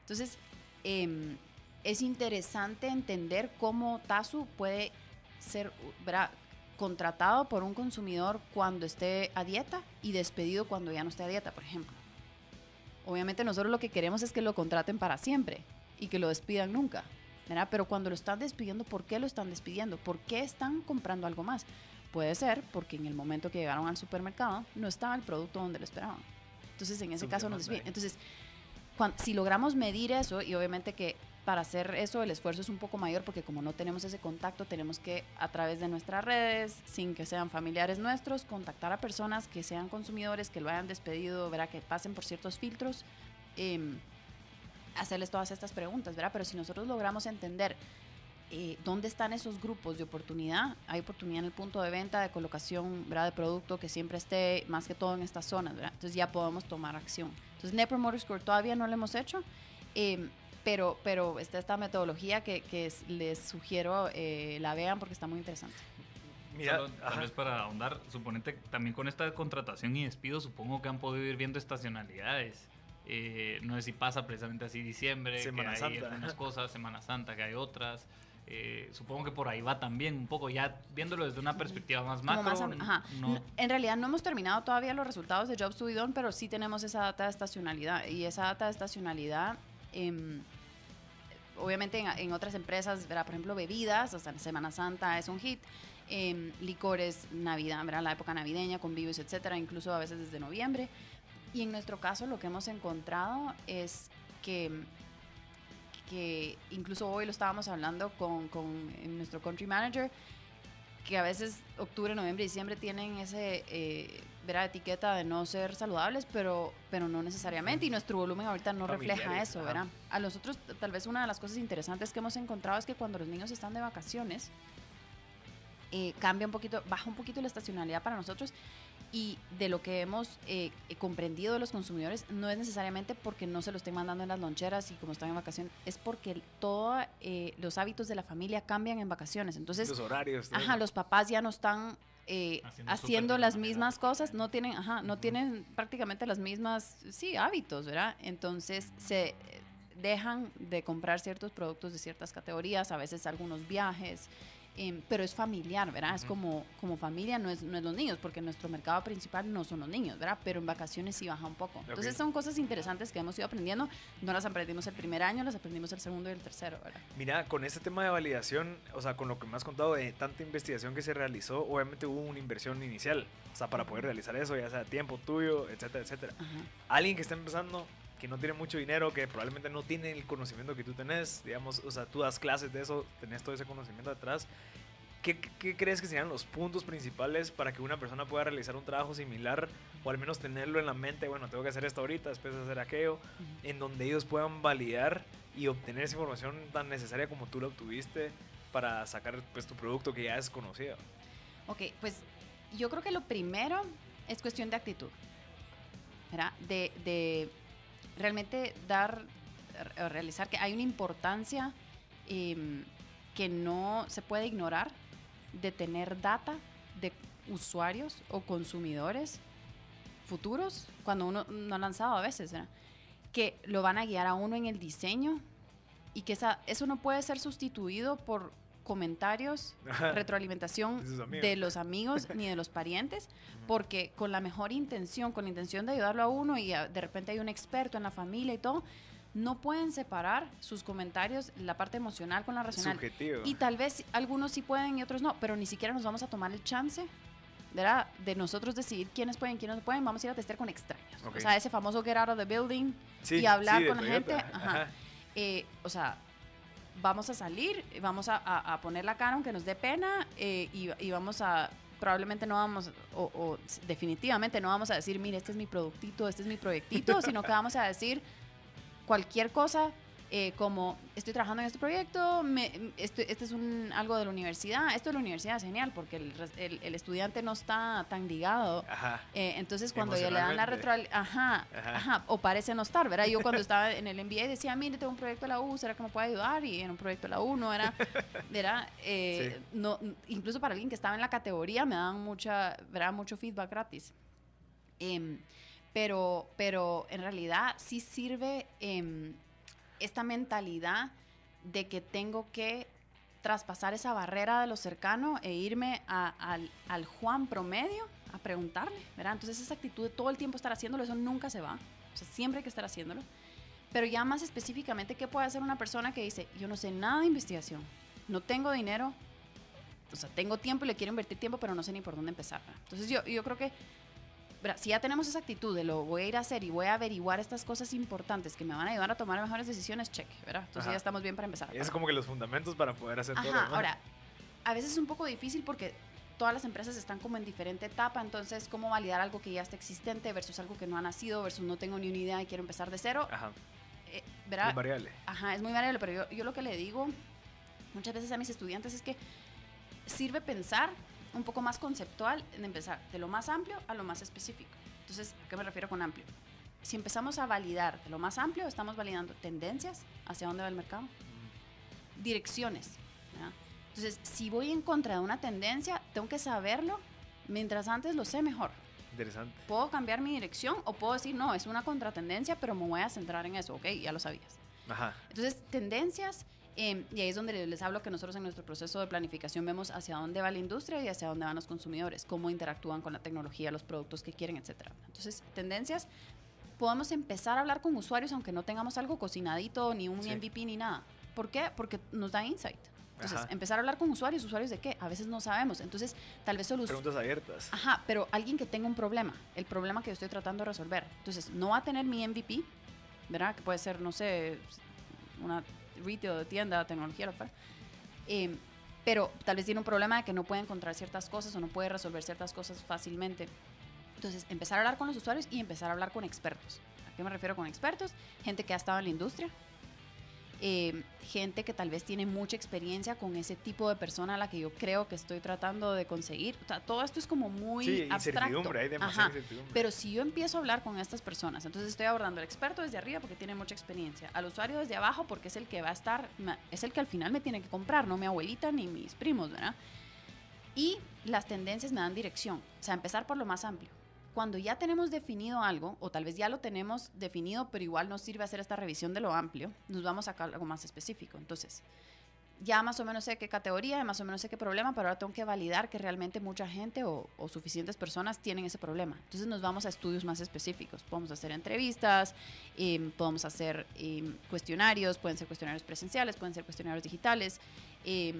Entonces, es interesante entender cómo Tazú puede ser, ¿verdad?, contratado por un consumidor cuando esté a dieta y despedido cuando ya no esté a dieta, por ejemplo. Obviamente, nosotros lo que queremos es que lo contraten para siempre y que lo despidan nunca, ¿verdad? Pero cuando lo están despidiendo, ¿por qué lo están despidiendo? ¿Por qué están comprando algo más? Puede ser porque en el momento que llegaron al supermercado no estaba el producto donde lo esperaban. Entonces, en ese caso nos despiden. Entonces, si logramos medir eso, y obviamente que para hacer eso el esfuerzo es un poco mayor porque como no tenemos ese contacto, tenemos que a través de nuestras redes, sin que sean familiares nuestros, contactar a personas que sean consumidores, que lo hayan despedido, ¿verdad?, que pasen por ciertos filtros, hacerles todas estas preguntas, ¿verdad? Pero si nosotros logramos entender dónde están esos grupos de oportunidad, hay oportunidad en el punto de venta, de colocación, ¿verdad?, de producto, que siempre esté más que todo en estas zonas, ¿verdad? Entonces ya podemos tomar acción. Entonces Net Promoter Score todavía no lo hemos hecho, pero está esta metodología que les sugiero la vean porque está muy interesante. Mira, tal vez para ahondar, suponete también con esta contratación y despido, supongo que han podido ir viendo estacionalidades. No sé si pasa precisamente así diciembre, Semana Santa, hay algunas cosas, Semana Santa, que hay otras. Supongo que por ahí va también un poco, ya viéndolo desde una perspectiva más macro. No, en realidad no hemos terminado todavía los resultados de Jobs to be Done, pero sí tenemos esa data de estacionalidad. Y esa data de estacionalidad, obviamente en otras empresas, ¿verdad?, por ejemplo, bebidas, o sea, Semana Santa es un hit, licores, Navidad, ¿verdad?, la época navideña, convivios, etcétera, incluso a veces desde noviembre. Y en nuestro caso lo que hemos encontrado es que incluso hoy lo estábamos hablando con nuestro country manager, que a veces octubre, noviembre y diciembre tienen ese etiqueta de no ser saludables, pero no necesariamente, y nuestro volumen ahorita no refleja eso, ¿verdad? A nosotros tal vez una de las cosas interesantes que hemos encontrado es que cuando los niños están de vacaciones, cambia un poquito, baja un poquito la estacionalidad para nosotros. Y de lo que hemos comprendido de los consumidores, no es necesariamente porque no se lo estén mandando en las loncheras y como están en vacaciones, es porque todos los hábitos de la familia cambian en vacaciones. Entonces, los horarios. ¿No? Los papás ya no están haciendo las mismas cosas, no tienen prácticamente las mismas hábitos, ¿verdad? Entonces, se dejan de comprar ciertos productos de ciertas categorías, a veces algunos viajes. pero es familiar, ¿verdad? Es como familia, no es los niños, porque nuestro mercado principal no son los niños, ¿verdad? Pero en vacaciones sí baja un poco. Okay. Entonces son cosas interesantes que hemos ido aprendiendo. No las aprendimos el primer año, las aprendimos el segundo y el tercero, ¿verdad? Mira, con este tema de validación, o sea, con lo que me has contado de tanta investigación que se realizó, obviamente hubo una inversión inicial, o sea, para poder realizar eso, ya sea tiempo tuyo, etcétera, etcétera. Ajá. Alguien que está empezando, que no tiene mucho dinero, que probablemente no tiene el conocimiento que tú tenés, digamos, o sea, tú das clases de eso, tenés todo ese conocimiento atrás. ¿Qué crees que serían los puntos principales para que una persona pueda realizar un trabajo similar, o al menos tenerlo en la mente, bueno, tengo que hacer esto ahorita, después hacer aquello, en donde ellos puedan validar y obtener esa información tan necesaria como tú la obtuviste para sacar, pues, tu producto que ya es conocido? Ok, pues yo creo que lo primero es cuestión de actitud, ¿verdad? De realmente realizar que hay una importancia que no se puede ignorar de tener data de usuarios o consumidores futuros cuando uno no ha lanzado a veces, ¿verdad? Que lo van a guiar a uno en el diseño y que eso no puede ser sustituido por comentarios, retroalimentación de los amigos ni de los parientes, porque con la mejor intención, con la intención de ayudarlo a uno, y de repente hay un experto en la familia y todo, no pueden separar sus comentarios, la parte emocional con la racional. Subjetivo. Y tal vez algunos sí pueden y otros no, pero ni siquiera nos vamos a tomar el chance, ¿verdad?, de nosotros decidir quiénes pueden, quiénes no pueden. Vamos a ir a testear con extraños. Okay. O sea, ese famoso get out of the building, sí, y hablar con la gente. Ajá. O sea, vamos a salir, vamos a poner la cara aunque nos dé pena, y vamos a, probablemente no vamos, o definitivamente no vamos a decir, mire, este es mi productito, este es mi proyectito, sino que vamos a decir cualquier cosa, como estoy trabajando en este proyecto, este es algo de la universidad, esto de la universidad es genial porque el estudiante no está tan ligado, entonces cuando ya le dan la o parece no estar, ¿verdad? Yo cuando estaba en el MBA decía, mire, tengo un proyecto de la U, ¿será que me puede ayudar? Y en un proyecto de la U no era, no, incluso para alguien que estaba en la categoría me daban mucho feedback gratis. Pero en realidad sí sirve esta mentalidad de que tengo que traspasar esa barrera de lo cercano e irme al Juan promedio a preguntarle, ¿verdad? Entonces esa actitud de todo el tiempo estar haciéndolo, eso nunca se va, o sea, siempre hay que estar haciéndolo. Pero ya más específicamente, ¿qué puede hacer una persona que dice, yo no sé nada de investigación, no tengo dinero, o sea, tengo tiempo y le quiero invertir tiempo, pero no sé ni por dónde empezar, ¿verdad? Entonces yo creo que, si ya tenemos esa actitud de lo voy a ir a hacer y voy a averiguar estas cosas importantes que me van a ayudar a tomar mejores decisiones, cheque, ¿verdad? Entonces ya estamos bien para empezar. Es como que los fundamentos para poder hacer todo. Ahora, a veces es un poco difícil porque todas las empresas están como en diferente etapa, entonces cómo validar algo que ya está existente versus algo que no ha nacido versus no tengo ni una idea y quiero empezar de cero. Ajá. ¿Verdad? Muy variable. Ajá, es muy variable, pero yo lo que le digo muchas veces a mis estudiantes es que sirve pensar un poco más conceptual, en empezar de lo más amplio a lo más específico. Entonces, ¿a qué me refiero con amplio? Si empezamos a validar de lo más amplio, estamos validando tendencias, hacia dónde va el mercado, direcciones, ¿verdad? Entonces, si voy en contra de una tendencia, tengo que saberlo, mientras antes lo sé mejor. Interesante. Puedo cambiar mi dirección o puedo decir, no, es una contratendencia, pero me voy a centrar en eso, ok, ya lo sabías. Ajá. Entonces, tendencias. Y ahí es donde les hablo que nosotros en nuestro proceso de planificación vemos hacia dónde va la industria y hacia dónde van los consumidores, cómo interactúan con la tecnología, los productos que quieren, etc. Entonces, tendencias, podemos empezar a hablar con usuarios aunque no tengamos algo cocinadito, ni un MVP, ni nada. ¿Por qué? Porque nos da insight. Entonces, empezar a hablar con usuarios. ¿Usuarios de qué? A veces no sabemos. Entonces, tal vez solo preguntas abiertas. Ajá, pero alguien que tenga un problema, el problema que yo estoy tratando de resolver. Entonces, no va a tener mi MVP, ¿verdad? Que puede ser, no sé, una retail, de tienda, tecnología, pero tal vez tiene un problema de que no puede encontrar ciertas cosas o no puede resolver ciertas cosas fácilmente. Entonces, empezar a hablar con los usuarios y empezar a hablar con expertos. ¿A qué me refiero con expertos? Gente que ha estado en la industria, gente que tal vez tiene mucha experiencia con ese tipo de persona a la que yo creo que estoy tratando de conseguir. O sea, todo esto es como muy abstracto. Incertidumbre, hay demasiada incertidumbre. Pero si yo empiezo a hablar con estas personas, entonces estoy abordando al experto desde arriba porque tiene mucha experiencia, al usuario desde abajo porque es el que va a estar, es el que al final me tiene que comprar, no mi abuelita ni mis primos, ¿verdad? Y las tendencias me dan dirección. O sea, empezar por lo más amplio. Cuando ya tenemos definido algo, o tal vez ya lo tenemos definido, pero igual nos sirve hacer esta revisión de lo amplio, nos vamos a algo más específico. Entonces, ya más o menos sé qué categoría, más o menos sé qué problema, pero ahora tengo que validar que realmente mucha gente o suficientes personas tienen ese problema. Entonces nos vamos a estudios más específicos. Podemos hacer entrevistas, podemos hacer cuestionarios, pueden ser cuestionarios presenciales, pueden ser cuestionarios digitales, y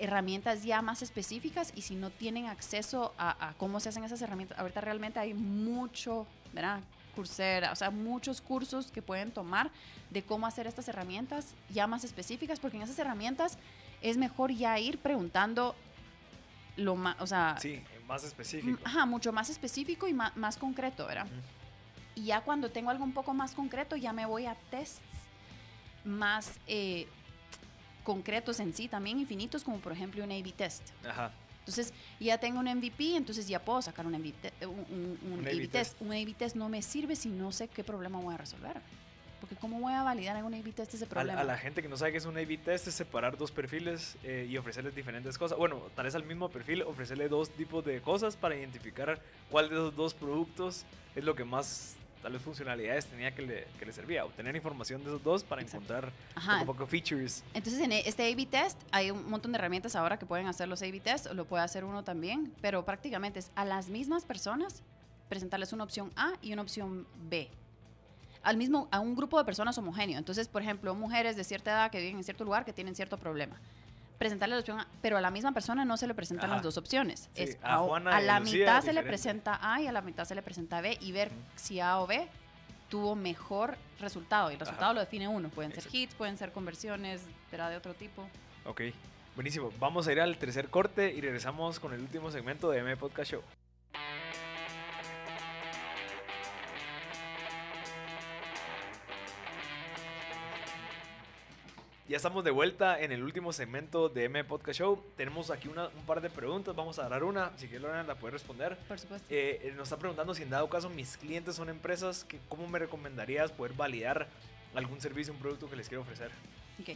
herramientas ya más específicas. Y si no tienen acceso a cómo se hacen esas herramientas, ahorita realmente hay mucho, ¿verdad?, Coursera, o sea, muchos cursos que pueden tomar de cómo hacer estas herramientas ya más específicas, porque en esas herramientas es mejor ya ir preguntando lo más, o sea... Sí, más específico. Ajá, mucho más específico y más concreto, ¿verdad? Uh-huh. Y ya cuando tengo algo un poco más concreto, ya me voy a tests más concretos en sí, también infinitos, como por ejemplo un A/B test. Ajá. Entonces, ya tengo un MVP, entonces ya puedo sacar un A/B test. Un A/B test no me sirve si no sé qué problema voy a resolver. Porque ¿cómo voy a validar en un A/B test ese problema? A la gente que no sabe qué es un A/B test es separar dos perfiles y ofrecerles diferentes cosas. Bueno, tal vez al mismo perfil ofrecerle dos tipos de cosas para identificar cuál de esos dos productos es lo que más... tal vez funcionalidades tenía que le servía, obtener información de esos dos para encontrar un poco features. Entonces en este A/B test hay un montón de herramientas ahora que pueden hacer los A/B test, lo puede hacer uno también, pero prácticamente es a las mismas personas presentarles una opción A y una opción B. A un grupo de personas homogéneo. Entonces, por ejemplo, mujeres de cierta edad que viven en cierto lugar que tienen cierto problema. Presentarle la opción A, pero a la misma persona no se le presentan las dos opciones. Sí, es a la mitad se le presenta A y a la mitad se le presenta B, y ver si A o B tuvo mejor resultado. Y el resultado lo define uno. Pueden ser hits, pueden ser conversiones, será de otro tipo. Ok, buenísimo. Vamos a ir al tercer corte y regresamos con el último segmento de MBPodcast Show. Ya estamos de vuelta en el último segmento de MBPodcast Show. Tenemos aquí un par de preguntas. Vamos a agarrar una. Si quieres, Lorena, la puedes responder. Por supuesto. Nos está preguntando si en dado caso mis clientes son empresas, ¿cómo me recomendarías poder validar algún servicio, un producto que les quiero ofrecer? Ok.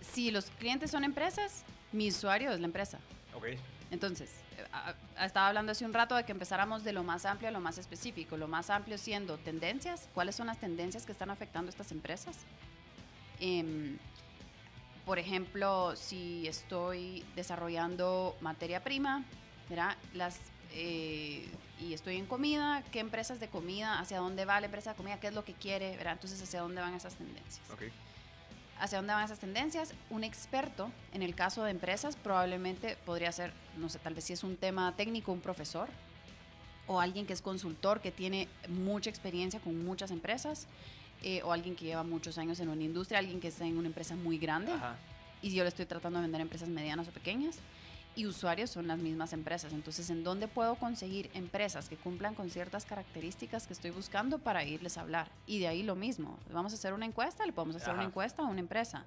Si los clientes son empresas, mi usuario es la empresa. Ok. Entonces, estaba hablando hace un rato de que empezáramos de lo más amplio a lo más específico. Lo más amplio siendo tendencias. ¿Cuáles son las tendencias que están afectando a estas empresas? Por ejemplo, si estoy desarrollando materia prima, ¿verdad? Y estoy en comida, ¿qué empresas de comida? ¿Hacia dónde va la empresa de comida? ¿Qué es lo que quiere? ¿Verdad? Entonces, ¿hacia dónde van esas tendencias? Okay. ¿Hacia dónde van esas tendencias? Un experto, en el caso de empresas, probablemente podría ser, no sé, tal vez si es un tema técnico, un profesor o alguien que es consultor, que tiene mucha experiencia con muchas empresas. O alguien que lleva muchos años en una industria, alguien que está en una empresa muy grande. Ajá. Y yo le estoy tratando de vender a empresas medianas o pequeñas, y usuarios son las mismas empresas. Entonces, ¿en dónde puedo conseguir empresas que cumplan con ciertas características que estoy buscando para irles a hablar? Y de ahí lo mismo, vamos a hacer una encuesta, le podemos hacer una encuesta a una empresa,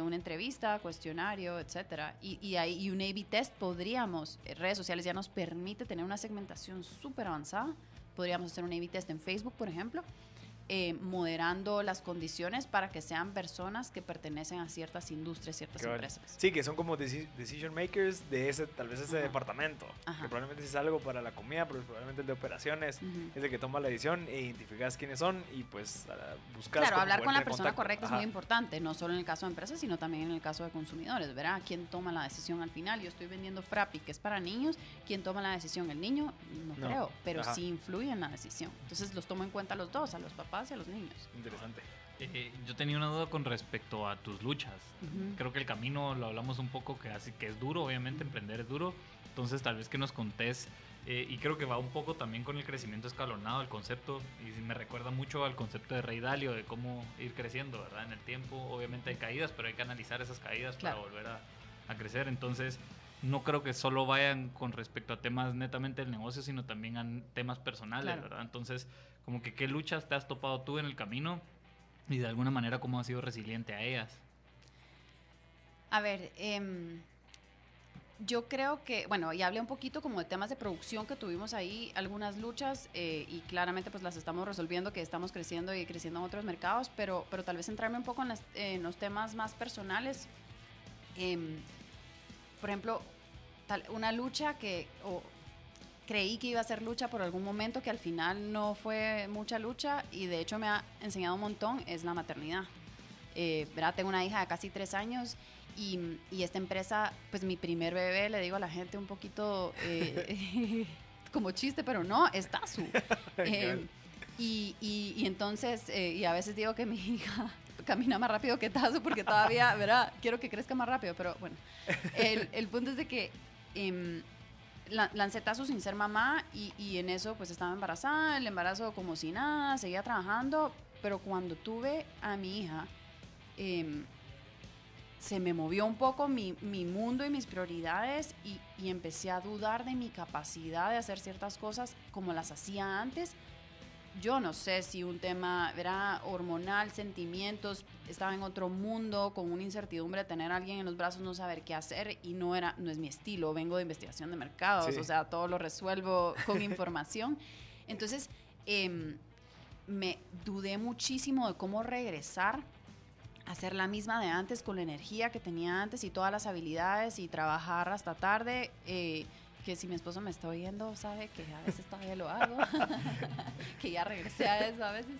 una entrevista, cuestionario, etcétera. Y un A/B test podríamos, redes sociales ya nos permite tener una segmentación súper avanzada. Podríamos hacer un A/B test en Facebook, por ejemplo, moderando las condiciones para que sean personas que pertenecen a ciertas industrias, ciertas empresas. Sí, que son como decision makers de tal vez ese departamento. Ajá. Que probablemente si es algo para la comida, pero probablemente el de operaciones es el que toma la decisión, e identificas quiénes son y pues buscas. Claro, hablar con la persona correcta es muy importante, no solo en el caso de empresas, sino también en el caso de consumidores, ¿verdad? ¿Quién toma la decisión al final? Yo estoy vendiendo Frappi, que es para niños. ¿Quién toma la decisión? ¿El niño? No creo, pero sí influye en la decisión. Entonces los tomo en cuenta los dos, a los papás hacia los niños. Interesante. Yo tenía una duda con respecto a tus luchas. Creo que el camino lo hablamos un poco, que es duro, obviamente, emprender es duro. Entonces, tal vez que nos contés, y creo que va un poco también con el crecimiento escalonado, el concepto, y me recuerda mucho al concepto de Ray Dalio, de cómo ir creciendo, ¿verdad? En el tiempo, obviamente hay caídas, pero hay que analizar esas caídas para volver a crecer. Entonces, no creo que solo vayan con respecto a temas netamente del negocio, sino también a temas personales, ¿verdad? Entonces, como que qué luchas te has topado tú en el camino y de alguna manera cómo has sido resiliente a ellas. A ver, yo creo que, bueno, y hablé un poquito como de temas de producción que tuvimos ahí, algunas luchas, y claramente pues las estamos resolviendo, que estamos creciendo y creciendo en otros mercados, pero tal vez centrarme un poco en los temas más personales. Por ejemplo, una lucha que creí que iba a ser lucha por algún momento, que al final no fue mucha lucha y de hecho me ha enseñado un montón, es la maternidad. ¿verdad? Tengo una hija de casi 3 años y esta empresa, pues mi primer bebé, le digo a la gente un poquito como chiste, pero no, es Tazú. Y entonces, y a veces digo que mi hija camina más rápido que Tazú porque todavía, ¿verdad? Quiero que crezca más rápido, pero bueno. El punto es de que lancé Tazú sin ser mamá y en eso pues estaba embarazada, el embarazo como si nada, seguía trabajando, pero cuando tuve a mi hija, se me movió un poco mi mundo y mis prioridades y empecé a dudar de mi capacidad de hacer ciertas cosas como las hacía antes. Yo no sé si un tema era hormonal, sentimientos, estaba en otro mundo con una incertidumbre de tener a alguien en los brazos, no saber qué hacer y no es mi estilo, vengo de investigación de mercados, sí. O sea, todo lo resuelvo con información. Entonces, me dudé muchísimo de cómo regresar a hacer la misma de antes con la energía que tenía antes y todas las habilidades y trabajar hasta tarde, que si mi esposo me está oyendo, sabe que a veces todavía lo hago, que ya regresé a eso a veces,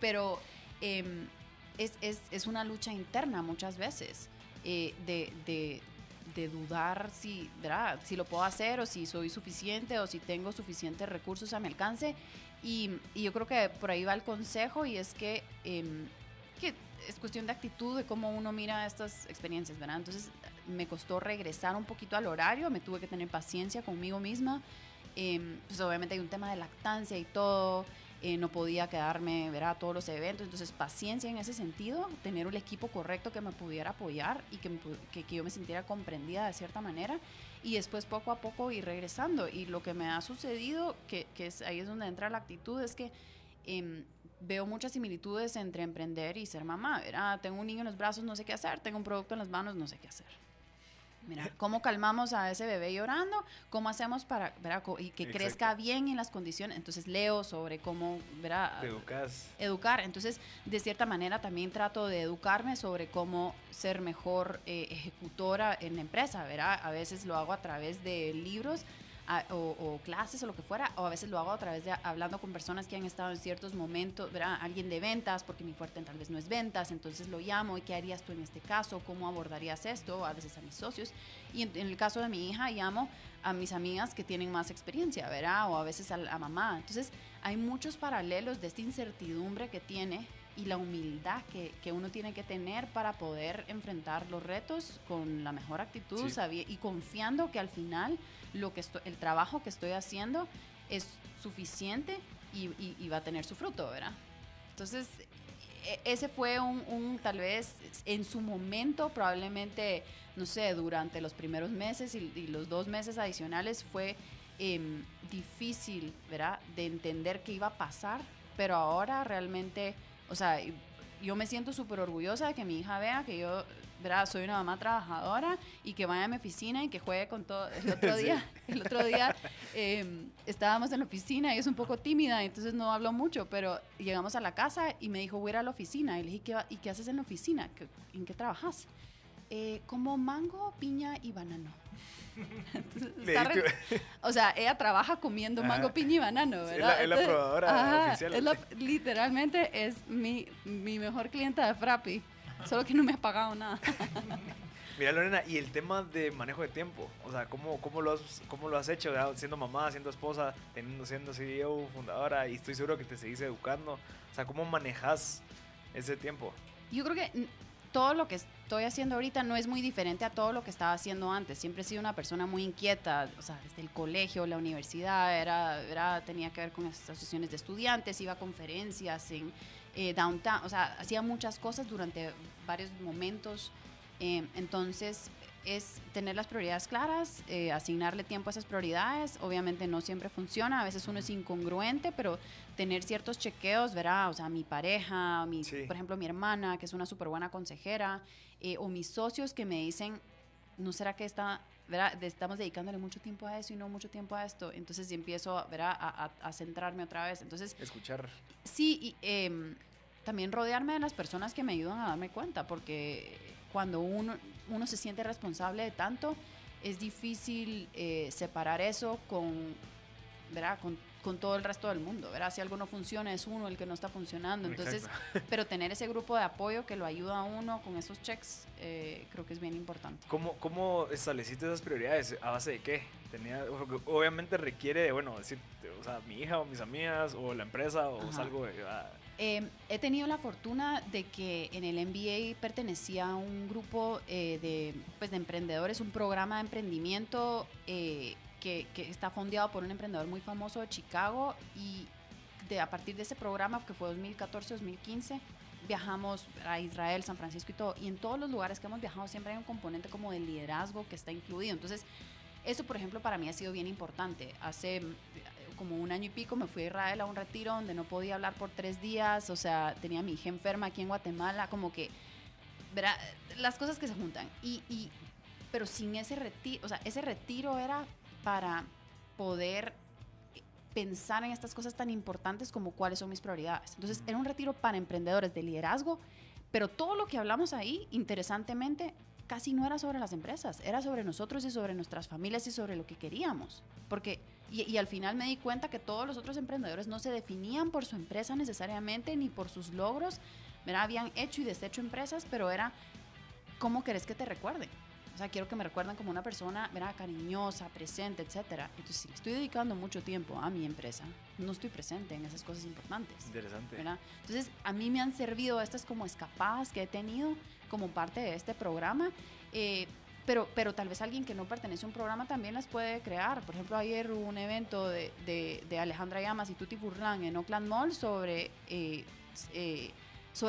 pero es una lucha interna muchas veces de dudar si, ¿verdad? Si lo puedo hacer o si soy suficiente o si tengo suficientes recursos a mi alcance y yo creo que por ahí va el consejo y es que es cuestión de actitud, de cómo uno mira estas experiencias, ¿verdad? Entonces me costó regresar un poquito al horario, me tuve que tener paciencia conmigo misma, pues obviamente hay un tema de lactancia y todo, no podía quedarme, ¿verdad? Todos los eventos, entonces paciencia en ese sentido, tener un equipo correcto que me pudiera apoyar y que yo me sintiera comprendida de cierta manera y después poco a poco ir regresando y lo que me ha sucedido, que ahí es donde entra la actitud, es que veo muchas similitudes entre emprender y ser mamá, ¿verdad? Tengo un niño en los brazos, no sé qué hacer, tengo un producto en las manos, no sé qué hacer. Mira, ¿cómo calmamos a ese bebé llorando? ¿Cómo hacemos para, ¿verdad? Y que Exacto. crezca bien en las condiciones? Entonces leo sobre cómo, ¿verdad? Educar. Entonces, de cierta manera también trato de educarme sobre cómo ser mejor ejecutora en la empresa, ¿verdad? A veces lo hago a través de libros, o clases o lo que fuera, o a veces lo hago a través de hablando con personas que han estado en ciertos momentos, ¿verdad? Alguien de ventas, porque mi fuerte tal vez no es ventas, entonces lo llamo, ¿y qué harías tú en este caso? ¿Cómo abordarías esto? A veces a mis socios, y en el caso de mi hija llamo a mis amigas que tienen más experiencia, ¿verdad? O a veces a mamá, entonces hay muchos paralelos de esta incertidumbre que tiene y la humildad que uno tiene que tener para poder enfrentar los retos con la mejor actitud, sí. Y confiando que al final el trabajo que estoy haciendo es suficiente y va a tener su fruto, ¿verdad? Entonces, ese fue un tal vez en su momento, probablemente, no sé, durante los primeros meses y los 2 meses adicionales fue difícil, ¿verdad? De entender qué iba a pasar, pero ahora realmente... O sea, yo me siento súper orgullosa de que mi hija vea que yo, ¿verdad? Soy una mamá trabajadora y que vaya a mi oficina y que juegue con todo. El otro día estábamos en la oficina y es un poco tímida, entonces no hablo mucho, pero llegamos a la casa y me dijo, voy a ir a la oficina. Y le dije, ¿qué haces en la oficina? ¿En qué trabajas? Como mango, piña y banano. O sea, ella trabaja comiendo mango, ajá. piña y banano, ¿verdad? Es la probadora oficial. Literalmente es mi mejor clienta de Frappi, solo que no me ha pagado nada. Mira, Lorena, y el tema de manejo de tiempo, o sea, ¿cómo lo has hecho, ¿verdad? Siendo mamá, siendo esposa, siendo CEO, fundadora, y estoy seguro que te seguís educando, o sea, ¿cómo manejas ese tiempo? Yo creo que todo lo que estoy haciendo ahorita no es muy diferente a todo lo que estaba haciendo antes. Siempre he sido una persona muy inquieta, o sea, desde el colegio, la universidad, tenía que ver con las asociaciones de estudiantes, iba a conferencias en downtown, o sea, hacía muchas cosas durante varios momentos. Entonces, es tener las prioridades claras, asignarle tiempo a esas prioridades. Obviamente no siempre funciona, a veces uno es incongruente, pero tener ciertos chequeos, ¿verdad? O sea, mi pareja, sí. Por ejemplo, mi hermana, que es una súper buena consejera, o mis socios que me dicen, ¿no será que estamos dedicándole mucho tiempo a eso y no mucho tiempo a esto? Entonces empiezo, ¿verdad? a centrarme otra vez. Entonces, escuchar. Sí, y también rodearme de las personas que me ayudan a darme cuenta, porque... Cuando uno se siente responsable de tanto, es difícil separar eso con ¿verdad? Con todo el resto del mundo, ¿verdad? Si algo no funciona, es uno el que no está funcionando. Entonces, pero tener ese grupo de apoyo que lo ayuda a uno con esos checks, creo que es bien importante. ¿Cómo estableciste esas prioridades? ¿A base de qué? Obviamente requiere de, bueno, decir, o sea, mi hija o mis amigas o la empresa o algo de... he tenido la fortuna de que en el MBA pertenecía a un grupo de emprendedores, un programa de emprendimiento que está fondeado por un emprendedor muy famoso de Chicago, y a partir de ese programa, que fue 2014-2015, viajamos a Israel, San Francisco y todo, y en todos los lugares que hemos viajado siempre hay un componente como de liderazgo que está incluido. Entonces eso, por ejemplo, para mí ha sido bien importante. Hace como un año y pico me fui a Israel a un retiro donde no podía hablar por 3 días, o sea, tenía a mi hija enferma aquí en Guatemala, como que, ¿verdad? Las cosas que se juntan, pero sin ese retiro, o sea, ese retiro era para poder pensar en estas cosas tan importantes como cuáles son mis prioridades. Entonces era un retiro para emprendedores de liderazgo, pero todo lo que hablamos ahí, interesantemente, casi no era sobre las empresas, era sobre nosotros y sobre nuestras familias y sobre lo que queríamos. Porque, y al final me di cuenta que todos los otros emprendedores no se definían por su empresa necesariamente ni por sus logros, ¿verdad? Habían hecho y deshecho empresas, pero era ¿cómo querés que te recuerden? O sea, quiero que me recuerden como una persona, ¿verdad?, cariñosa, presente, etcétera. Entonces, si le estoy dedicando mucho tiempo a mi empresa, no estoy presente en esas cosas importantes. Interesante. ¿Verdad? Entonces, a mí me han servido estas como escapadas que he tenido como parte de este programa, pero tal vez alguien que no pertenece a un programa también las puede crear. Por ejemplo, ayer hubo un evento de Alejandra Llamas y Tuti Burlan en Oakland Mall sobre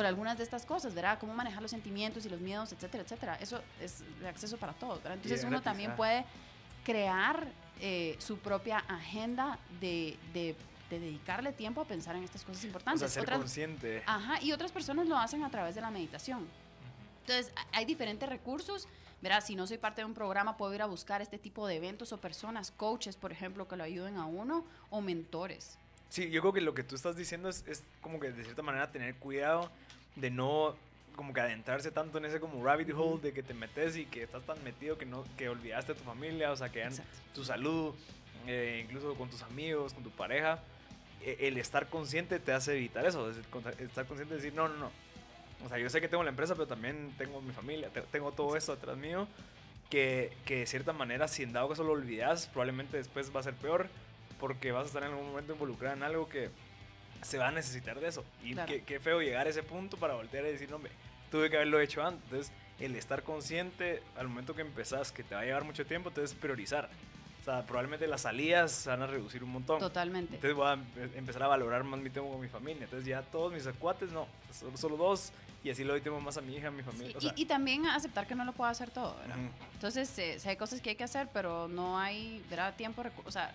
algunas de estas cosas, ¿verdad? Cómo manejar los sentimientos y los miedos, etcétera, etcétera. Eso es de acceso para todos, ¿verdad? Entonces uno también puede crear su propia agenda de dedicarle tiempo a pensar en estas cosas importantes. O sea, ser consciente. Ajá, y otras personas lo hacen a través de la meditación. Entonces, hay diferentes recursos, ¿verdad? Si no soy parte de un programa, puedo ir a buscar este tipo de eventos o personas, coaches, por ejemplo, que lo ayuden a uno, o mentores. Sí, yo creo que lo que tú estás diciendo es como que de cierta manera tener cuidado de no como que adentrarse tanto en ese como rabbit hole de que te metes y que estás tan metido que olvidaste a tu familia, o sea, que tu salud, incluso con tus amigos, con tu pareja. El estar consciente te hace evitar eso, estar consciente de decir, no. O sea, yo sé que tengo la empresa, pero también tengo mi familia, tengo todo eso atrás mío, que de cierta manera, si en dado caso lo olvidas, probablemente después va a ser peor, porque vas a estar en algún momento involucrada en algo que se va a necesitar de eso. Y claro, qué feo llegar a ese punto para voltear y decir, no, hombre, tuve que haberlo hecho antes. Entonces, el estar consciente al momento que empezás, que te va a llevar mucho tiempo, entonces priorizar. O sea, probablemente las salidas se van a reducir un montón. Totalmente. Entonces voy a empezar a valorar más mi tiempo con mi familia. Entonces ya todos mis cuates, no, solo 2, y así le doy tiempo más a mi hija, a mi familia. Sí, o sea, y también aceptar que no lo puedo hacer todo, ¿verdad? Entonces, hay cosas que hay que hacer, pero no hay, ¿verdad?, tiempo, o sea...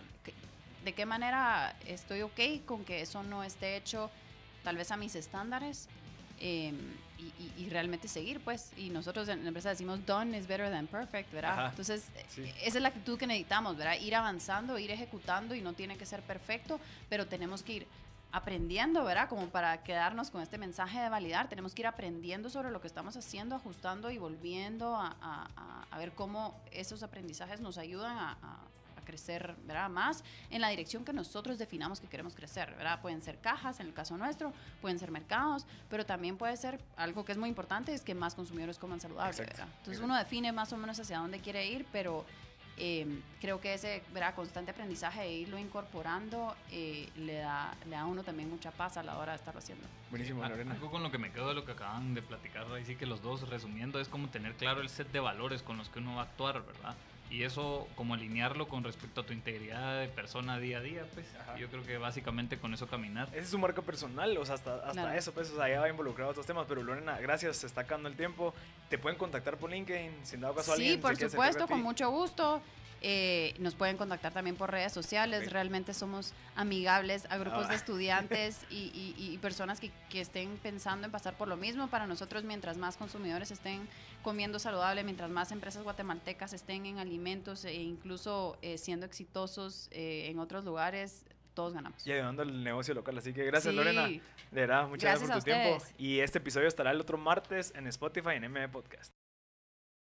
¿De qué manera estoy ok con que eso no esté hecho tal vez a mis estándares? Y realmente seguir, pues. Y nosotros en la empresa decimos, done is better than perfect, ¿verdad? Ajá, entonces, sí, esa es la actitud que necesitamos, ¿verdad? Ir avanzando, ir ejecutando, y no tiene que ser perfecto, pero tenemos que ir aprendiendo, ¿verdad? Como para quedarnos con este mensaje de validar, tenemos que ir aprendiendo sobre lo que estamos haciendo, ajustando y volviendo a ver cómo esos aprendizajes nos ayudan a crecer, ¿verdad?, más en la dirección que nosotros definamos que queremos crecer, ¿verdad? Pueden ser cajas, en el caso nuestro, pueden ser mercados, pero también puede ser algo que es muy importante, es que más consumidores coman saludable, exacto, ¿verdad? Entonces uno define más o menos hacia dónde quiere ir, pero creo que ese, ¿verdad?, constante aprendizaje e irlo incorporando le da a uno también mucha paz a la hora de estarlo haciendo. Buenísimo, Lorena. Algo con lo que me quedo de lo que acaban de platicar, ahí sí que los dos, resumiendo, es como tener claro el set de valores con los que uno va a actuar, ¿verdad? Y eso, como alinearlo con respecto a tu integridad de persona día a día, pues. Ajá. Yo creo que básicamente con eso caminar. Ese es su marca personal, o sea, hasta claro, eso, pues, o sea, ya va involucrado a otros temas. Pero Lorena, gracias, se está acabando el tiempo. ¿Te pueden contactar por LinkedIn? Si en dado caso alguien... Sí, por supuesto, con mucho gusto. Nos pueden contactar también por redes sociales. Okay. Realmente somos amigables a grupos de estudiantes y personas que estén pensando en pasar por lo mismo. Para nosotros, mientras más consumidores estén comiendo saludable, mientras más empresas guatemaltecas estén en alimentos e incluso siendo exitosos en otros lugares, todos ganamos. Y ayudando al negocio local. Así que gracias, sí, Lorena. De verdad, muchas gracias por tu tiempo. Y este episodio estará el otro martes en Spotify y en MBPodcast.